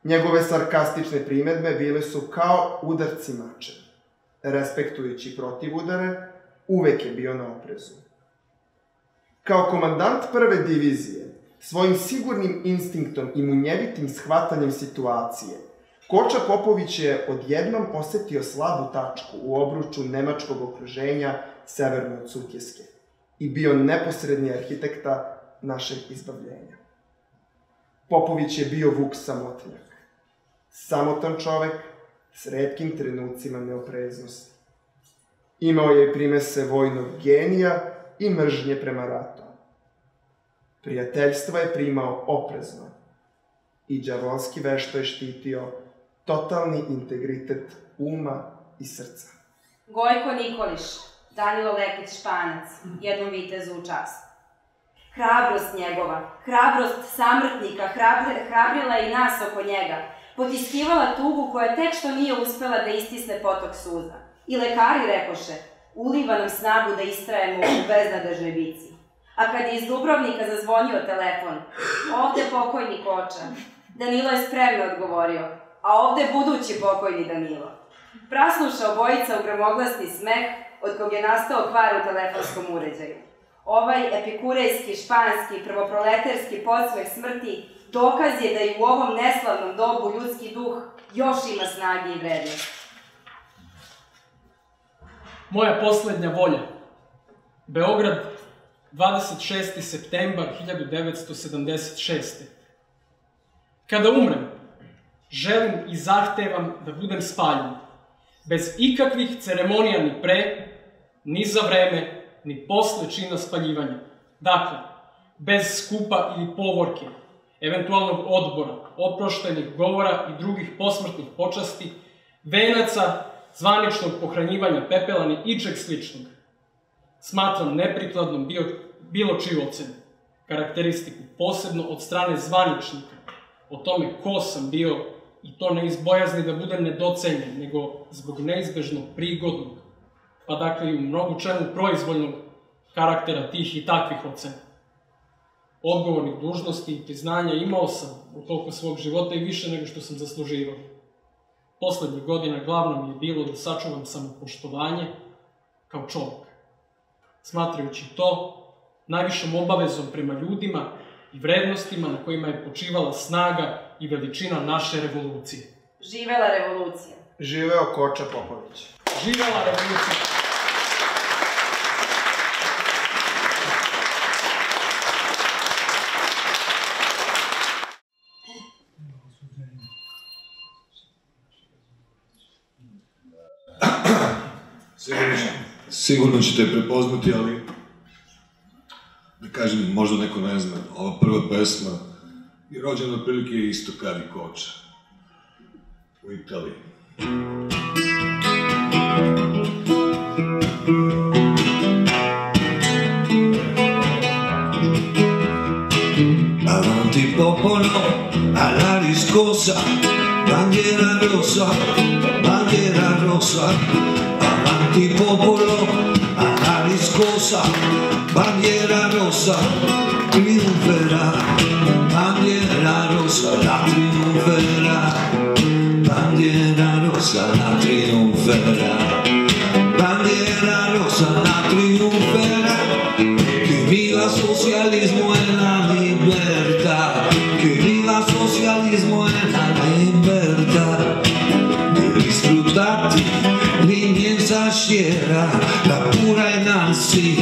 Njegove sarkastične primedbe bile su kao udarci mačem. Respektujući protivudare, uvek je bio na oprezu. Kao komandant prve divizije, svojim sigurnim instinktom i munjevitim shvatanjem situacije, Koča Popović je odjednom osetio slabu tačku u obruču nemačkog okruženja severno od Sutjeske i bio neposredni arhitekta našeg izbavljenja. Popović je bio Vuk Samotnjak, samotan čovek s retkim trenucima neopreznosti. Imao je primese vojnog genija i mržnje prema ratu. Prijateljstva je primao oprezno i đavolski vešto je štitio totalni integritet uma i srca. Gojko Nikoliš, Danilo Lekić Španac, jednom vitezu u čast. Hrabrost njegova, hrabrost samrtnika, hrabrila i nas oko njega, potiskivala tugu koja tek što nije uspela da istisne potok suza. I lekari rekoše, uliva nam snagu da istrajemo u beznadežnoj bici. A kad je iz Dubrovnika zazvonio telefon, ovde pokojni Koča, Danilo je spremno odgovorio, a ovde budući pokojni Danilo. Prasluša obojica u gromoglasni smeh, od kog je nastao kvar u telefonskom uređaju. Ovaj epikurejski, španski, prvoproleterski podsmeh smrti dokaz je da i u ovom neslavnom dobu ljudski duh još ima snage i vrednosti. Moja poslednja volja. Beograd, dvadeset šesti septembar hiljadu devetsto sedamdeset šeste. Kada umrem, želim i zahtevam da budem spaljen, bez ikakvih ceremonija ni pre, ni za vreme, ni posle čina spaljivanja. Dakle, bez skupa ili povorke, eventualnog odbora, oproštenih govora i drugih posmrtnih počasti, venaca, zvaničnog pohranjivanja pepela ni ičeg sličnog. Smatram neprikladnom bilo čiju ocenu, karakteristiku, posebno od strane zvaničnika, o tome ko sam bio, i to ne iz bojazni da budem nedocenjen, nego zbog neizbežno prigodnog, pa dakle i u mnogo čemu proizvoljnog karaktera tih i takvih ocena. Odgovornih dužnosti i priznanja imao sam u toku svog života i više nego što sam zasluživao. Poslednjih godina glavno mi je bilo da sačuvam samopoštovanje kao čovjek, smatrajući to najvišom obavezom prema ljudima i vrednostima na kojima je počivala snaga i veličina naše revolucije. Živela revolucija! Živeo Koča Popović! Živela revolucija! Sigurno ćete je prepoznati, ali da kažem, možda neko ne zna, ova prva pesma je rođena otprilike isto kad i Koča u Italiji. Avanti popolo, alla riscossa, bandiera rossa, bandiera rossa. Avanti popolo, alla riscossa, bandiera rossa, trionferà, bandiera rossa, la trionferà, bandiera rossa, la trionferà, bandiera rossa, la trionferà, che viva il socialismo e la libertà, che viva il socialismo e la libertà, degli sfruttati. L'immensa schiera, la pura innanzi,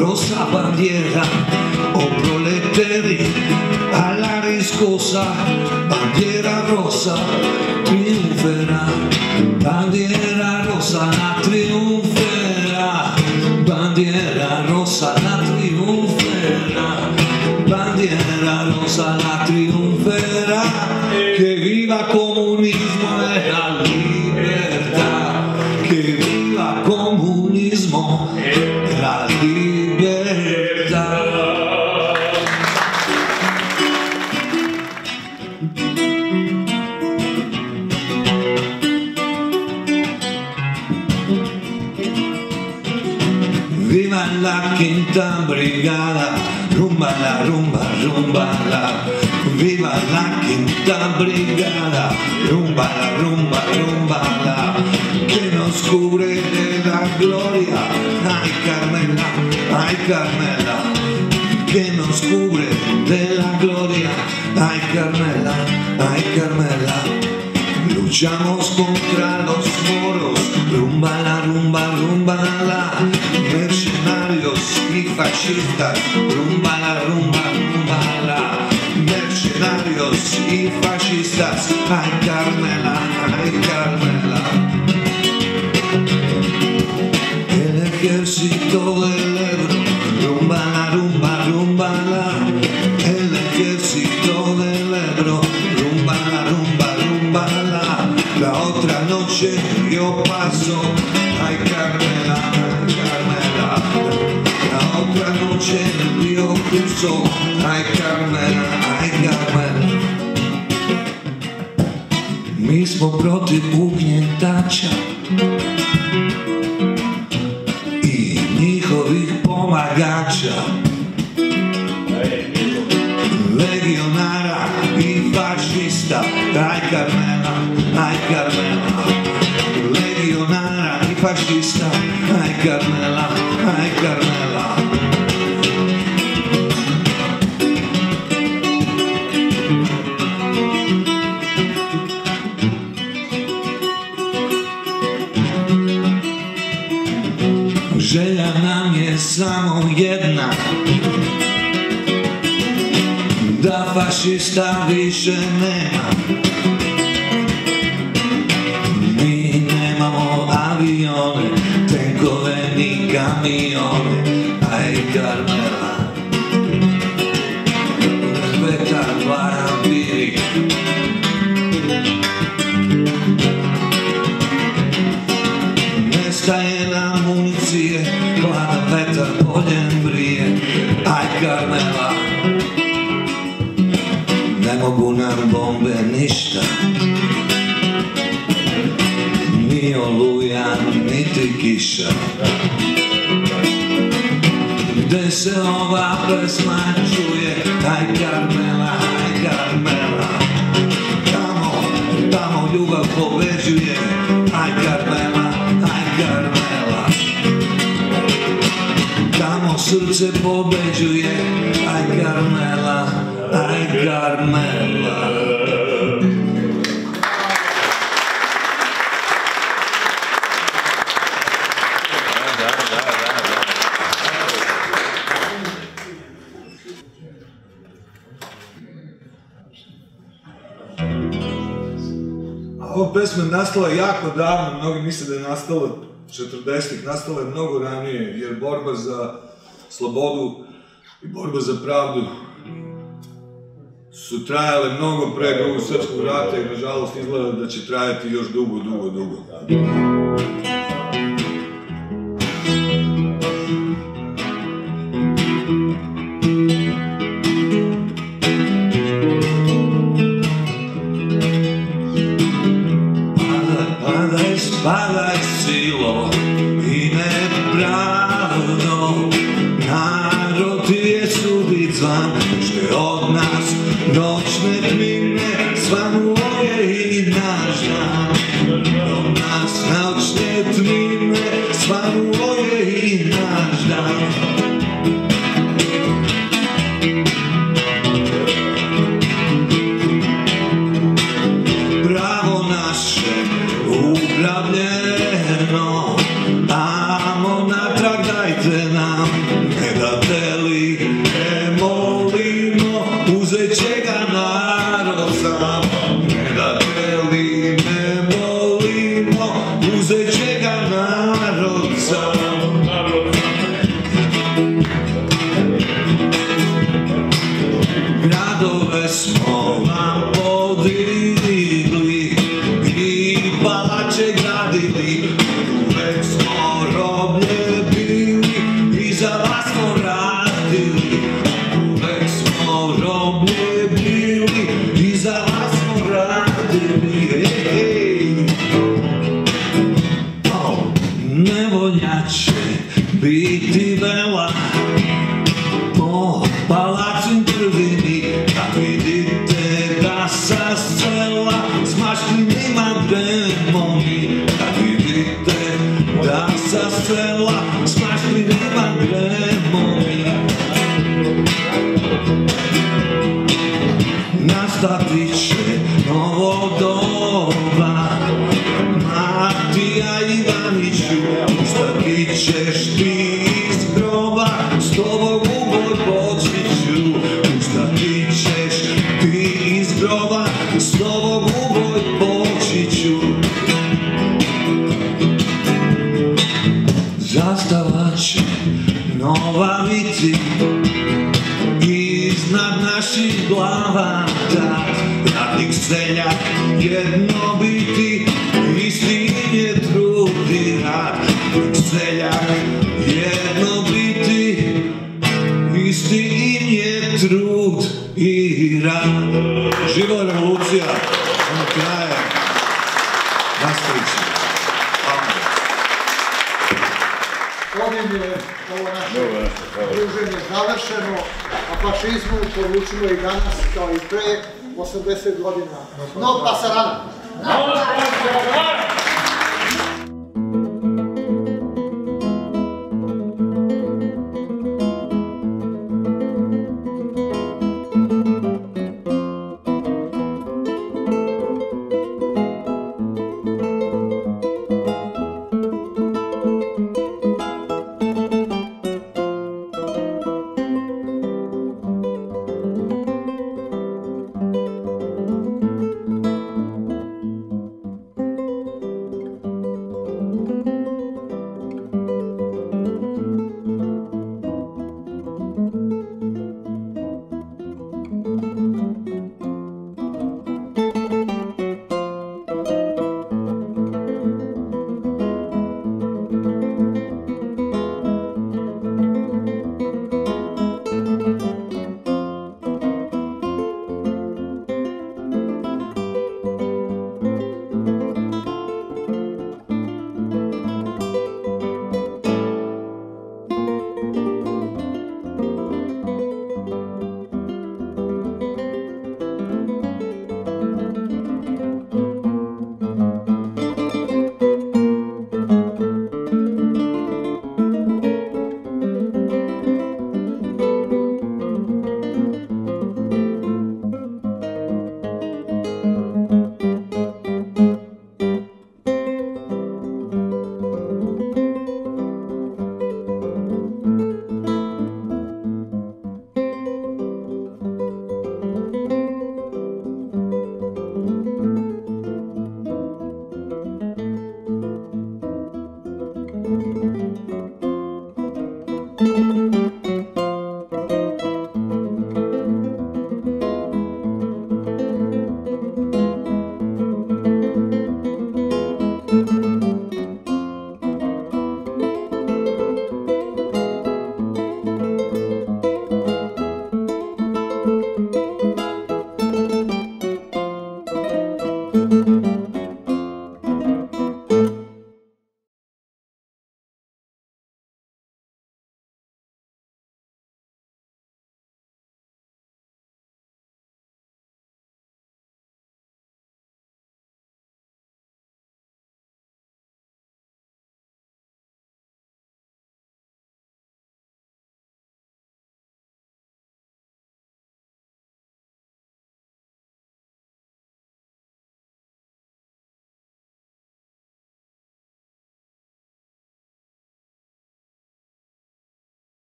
rossa bandiera, o proletari alla riscossa, bandiera rossa trionferà, bandiera rossa la trionferà, bandiera rossa la trionferà, bandiera rossa la trionferà, che viva comunismo e la libertà. Que viva comunismo, la libertad. la quinta brigada, rumbala, rumba, rumbala, viva la quinta brigada, rumbala, rumba, rumbala, que nos cubre de la gloria, ay Carmela, ay Carmela, que nos cubre de la gloria, ay Carmela, ay Carmela. Luchamos contra los moros, rumbala, rumba, rumbala, mercenarios y fascistas, rumbala, rumba, rumbala, mercenarios y fascistas, ay Carmela, ay Carmela. El ejército del Ebro, rumbala, rumba, rumbala, el ejército del Ebro, rumbala, rumba, rumbala. La otra noche yo paso, ay Carmela, ay Carmela. La otra noche yo cruzo, ay Carmela, ay Carmela. Mi smo protiv ugnjetača i njihovih pomagača, legionara i fašista, ay Carmela, ay Carmela, legionara y fascista, ay Carmela, ay Carmela. Želja nam je samo jedna, da fašista više nema. Tenkove ni kamione, ay Carmela. Respeta Guarambiri. Nestaje nam municije, hlada vetar poljem brije, ay Carmela. Ne mogu nam bombe ništa, ni oluja, niti kiša. Gde se ova pesma čuje, aj Carmela, aj Carmela. Tamo, tamo ljubav pobeđuje, aj Carmela, aj Carmela. Tamo srce pobeđuje, aj Carmela, aj Carmela. Pesma je nastala jako davno, mnogi misle da je nastala četrdesetih, nastala je mnogo ranije, jer borba za slobodu i borba za pravdu su trajale mnogo pre Drugog svjetskog rata i nažalost izgleda da će trajati još dugo, dugo, dugo. biti vela po palačim drvini, tak vidite da sa sela s mašlinima gremo mi, tak vidite da sa sela s mašlinima gremo mi. Nastati će novo doba, Matija Ivaniću, ustati ćeš ti iz groba, s tobom u boj počiću, ustati ćeš ti iz groba, s tobom u boj počiću. Zastava će nova biti iznad naših glava, radnik seljak jedno biti, istin je drugi radnik seljak jedno biti, istin je trud i rad. Živa revolucija, ono kraje, nastavit ćemo. Ovim je ovo naše druženje završeno, a fašizmu poručimo i danas kao i pre osamdeset godina. No pasarana!